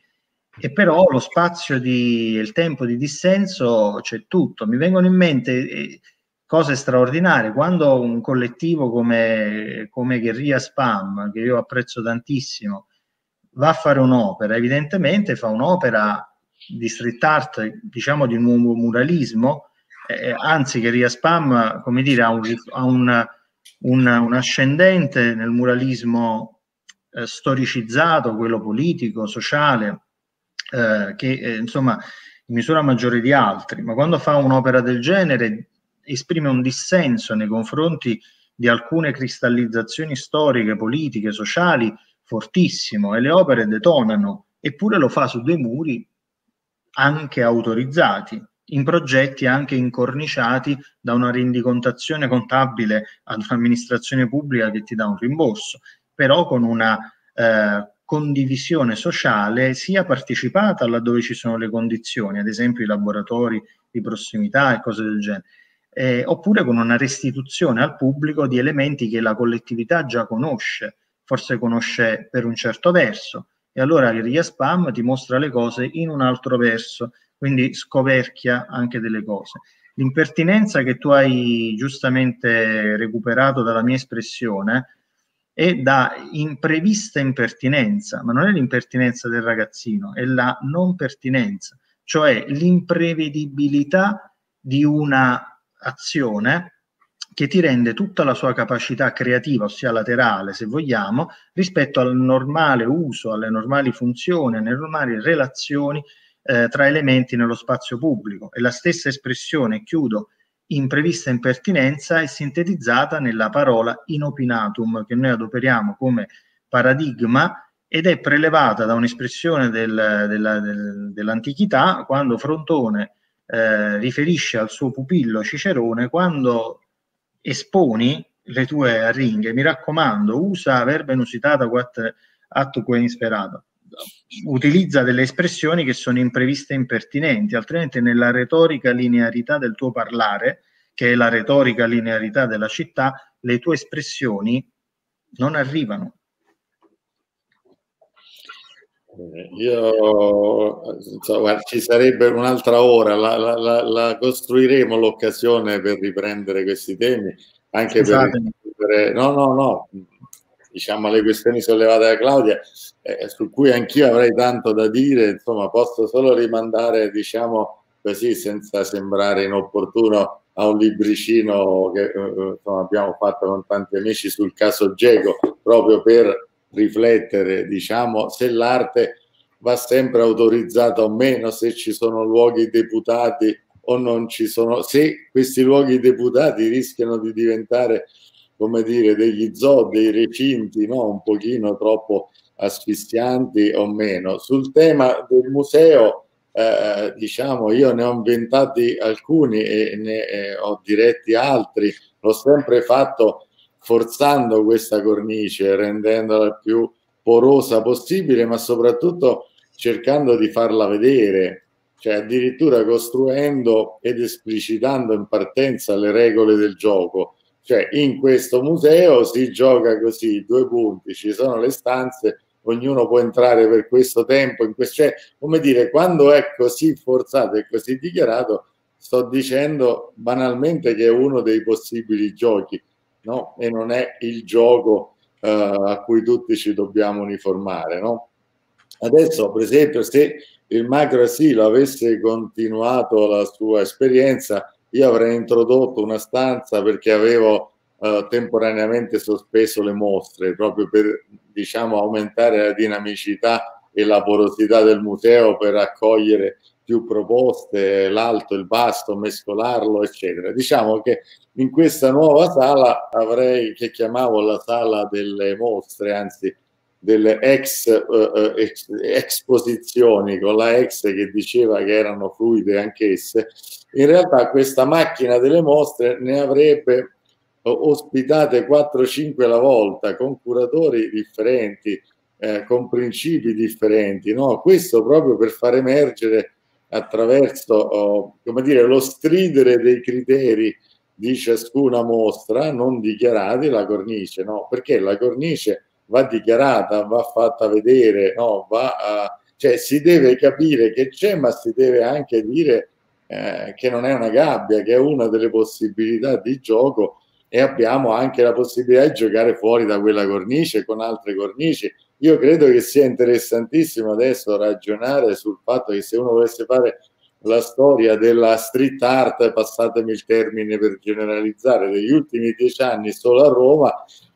e però lo spazio di, il tempo di dissenso c'è tutto. Mi vengono in mente eh, cose straordinarie, quando un collettivo come, come Guerrilla Spam, che io apprezzo tantissimo, va a fare un'opera, evidentemente fa un'opera di street art, diciamo di nuovo muralismo, eh, anzi Guerrilla Spam, come dire, ha un, ha un, un, un ascendente nel muralismo eh, storicizzato, quello politico, sociale, eh, che eh, insomma in misura maggiore di altri, ma quando fa un'opera del genere esprime un dissenso nei confronti di alcune cristallizzazioni storiche, politiche, sociali fortissimo, e le opere detonano, eppure lo fa su dei muri anche autorizzati, in progetti anche incorniciati da una rendicontazione contabile ad un'amministrazione pubblica che ti dà un rimborso, però con una eh, condivisione sociale sia partecipata laddove ci sono le condizioni, ad esempio i laboratori di prossimità e cose del genere. Eh, oppure con una restituzione al pubblico di elementi che la collettività già conosce, forse conosce per un certo verso, e allora Guerrilla Spam ti mostra le cose in un altro verso, quindi scoperchia anche delle cose. L'impertinenza che tu hai giustamente recuperato dalla mia espressione è da imprevista impertinenza, ma non è l'impertinenza del ragazzino, è la non pertinenza, cioè l'imprevedibilità di una azione che ti rende tutta la sua capacità creativa, ossia laterale se vogliamo, rispetto al normale uso, alle normali funzioni, alle normali relazioni eh, tra elementi nello spazio pubblico. E la stessa espressione, chiudo, imprevista impertinenza, è sintetizzata nella parola inopinatum, che noi adoperiamo come paradigma, ed è prelevata da un'espressione del, della, del, dell'antichità, quando Frontone Eh, riferisce al suo pupillo Cicerone: quando esponi le tue arringhe, mi raccomando, usa verba inusitata quat attuque insperata, utilizza delle espressioni che sono impreviste e impertinenti, altrimenti nella retorica linearità del tuo parlare, che è la retorica linearità della città, le tue espressioni non arrivano. Io, insomma, ci sarebbe un'altra ora, la, la, la, la costruiremo l'occasione per riprendere questi temi, anche Scusatemi. per... No, no, no, diciamo le questioni sollevate da Claudia, eh, su cui anch'io avrei tanto da dire, insomma, posso solo rimandare, diciamo così, senza sembrare inopportuno, a un libricino che eh, insomma, abbiamo fatto con tanti amici sul caso Geco, proprio per riflettere, diciamo, se l'arte va sempre autorizzata o meno, se ci sono luoghi deputati o non ci sono, se questi luoghi deputati rischiano di diventare, come dire, degli zoo, dei recinti, no? Un pochino troppo asfissianti o meno. Sul tema del museo, eh, diciamo, io ne ho inventati alcuni e ne eh, ho diretti altri, l'ho sempre fatto forzando questa cornice, rendendola più porosa possibile, ma soprattutto cercando di farla vedere, cioè addirittura costruendo ed esplicitando in partenza le regole del gioco. Cioè in questo museo si gioca così, due punti, ci sono le stanze, ognuno può entrare per questo tempo, in questo... cioè, come dire, quando è così forzato e così dichiarato, sto dicendo banalmente che è uno dei possibili giochi. No? E non è il gioco uh, a cui tutti ci dobbiamo uniformare, no? Adesso, per esempio, se il macro asilo avesse continuato la sua esperienza, io avrei introdotto una stanza perché avevo uh, temporaneamente sospeso le mostre, proprio per, diciamo, aumentare la dinamicità e la porosità del museo, per accogliere più proposte, l'alto, il basso, mescolarlo, eccetera. Diciamo che in questa nuova sala avrei, che chiamavo la sala delle mostre, anzi delle ex, eh, ex esposizioni, con la ex che diceva che erano fluide anch'esse, in realtà questa macchina delle mostre ne avrebbe ospitate quattro o cinque alla volta, con curatori differenti, eh, con principi differenti, no? Questo proprio per far emergere, attraverso, oh, come dire, lo stridere dei criteri di ciascuna mostra non dichiarati, la cornice, no? Perché la cornice va dichiarata, va fatta vedere, no? Va a, cioè si deve capire che c'è, ma si deve anche dire eh, che non è una gabbia, che è una delle possibilità di gioco, e abbiamo anche la possibilità di giocare fuori da quella cornice con altre cornici. Io credo che sia interessantissimo adesso ragionare sul fatto che se uno volesse fare la storia della street art, passatemi il termine per generalizzare, degli ultimi dieci anni solo a Roma,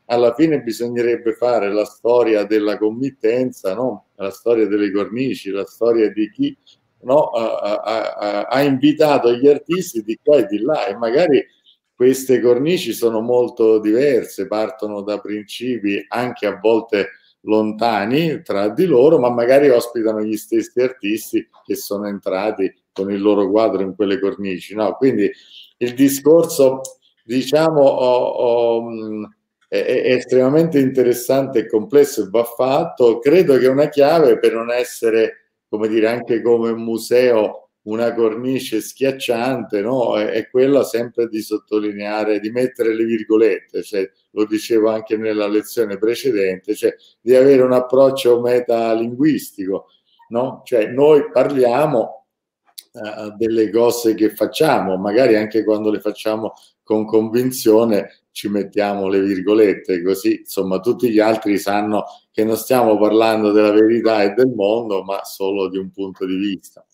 alla fine bisognerebbe fare la storia della committenza, no? La storia delle cornici, la storia di chi, no? ha, ha, ha invitato gli artisti di qua e di là, e magari queste cornici sono molto diverse, partono da principi anche a volte lontani tra di loro, ma magari ospitano gli stessi artisti che sono entrati con il loro quadro in quelle cornici, no? Quindi il discorso, diciamo, oh, oh, è, è estremamente interessante e complesso e va fatto. Credo che una chiave per non essere, come dire, anche come un museo, una cornice schiacciante, no? è, è quella sempre di sottolineare, di mettere le virgolette, cioè, lo dicevo anche nella lezione precedente, cioè di avere un approccio metalinguistico, no? Cioè noi parliamo eh, delle cose che facciamo, magari anche quando le facciamo con convinzione ci mettiamo le virgolette, così insomma tutti gli altri sanno che non stiamo parlando della verità e del mondo, ma solo di un punto di vista.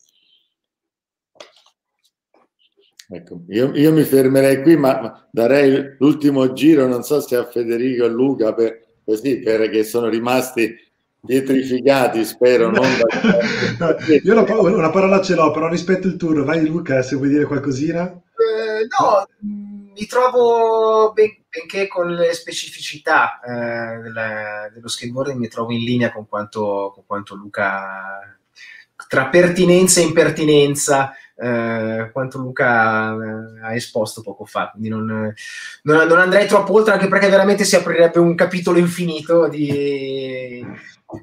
Ecco, io, io mi fermerei qui, ma darei l'ultimo giro, non so se a Federico e Luca, per, così, perché sono rimasti pietrificati, spero. Non da... no, io una, una parola ce l'ho, però rispetto il turno, vai Luca, se vuoi dire qualcosina. Eh, no, mi trovo, ben, benché con le specificità eh, della, dello skateboarding, mi trovo in linea con quanto, con quanto Luca... tra pertinenza e impertinenza eh, quanto Luca eh, ha esposto poco fa, quindi non, non, non andrei troppo oltre, anche perché veramente si aprirebbe un capitolo infinito di,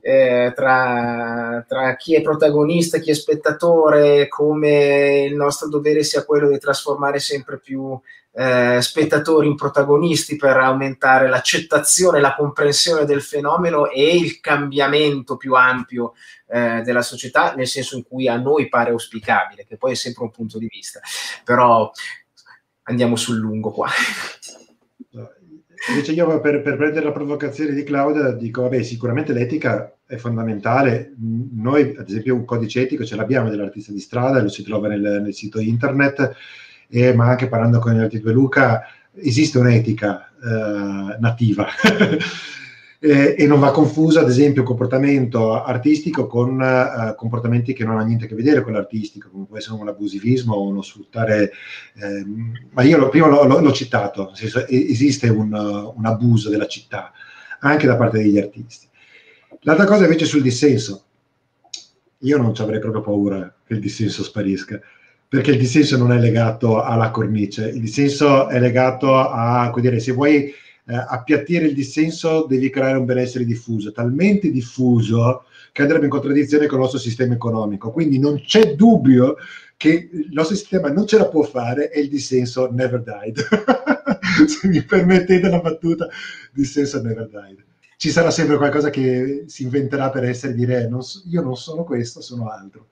eh, tra, tra chi è protagonista, chi è spettatore, come il nostro dovere sia quello di trasformare sempre più eh, spettatori in protagonisti per aumentare l'accettazione, la comprensione del fenomeno e il cambiamento più ampio eh, della società, nel senso in cui a noi pare auspicabile, che poi è sempre un punto di vista, però andiamo sul lungo qua. Invece io per, per prendere la provocazione di Claudia dico, vabbè, sicuramente l'etica è fondamentale. Noi ad esempio un codice etico ce l'abbiamo dell'artista di strada, lo si trova nel, nel sito internet, e, ma anche parlando con gli altri due Luca, esiste un'etica eh, nativa e, e non va confusa ad esempio comportamento artistico con eh, comportamenti che non hanno niente a che vedere con l'artistico, come può essere un abusivismo o uno sfruttare, eh, ma io lo, prima l'ho citato, nel senso, esiste un, un abuso della città anche da parte degli artisti. L'altra cosa invece sul dissenso, io non ci avrei proprio paura che il dissenso sparisca, perché il dissenso non è legato alla cornice, il dissenso è legato a, come dire, se vuoi Eh, appiattire il dissenso devi creare un benessere diffuso, talmente diffuso che andrebbe in contraddizione con il nostro sistema economico, quindi non c'è dubbio che il nostro sistema non ce la può fare e il dissenso never died. Se mi permettete la battuta, dissenso never died, ci sarà sempre qualcosa che si inventerà per essere, dire non so, io non sono questo, sono altro.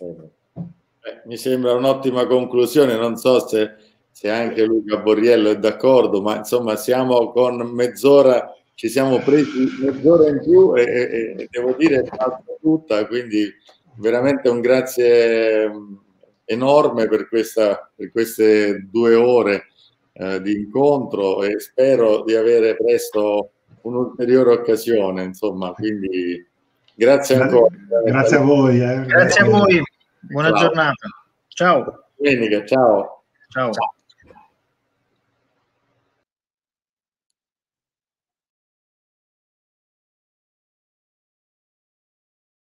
Eh, mi sembra un'ottima conclusione, non so se se anche Luca Borriello è d'accordo, ma insomma siamo con mezz'ora, ci siamo presi mezz'ora in più e, e, e devo dire è fatta tutta, quindi veramente un grazie enorme per, questa, per queste due ore eh, di incontro, e spero di avere presto un'ulteriore occasione, insomma, quindi grazie ancora. Grazie a voi. Eh. Grazie a voi, buona ciao. Giornata. Ciao. Domenica, ciao. Ciao. Ciao.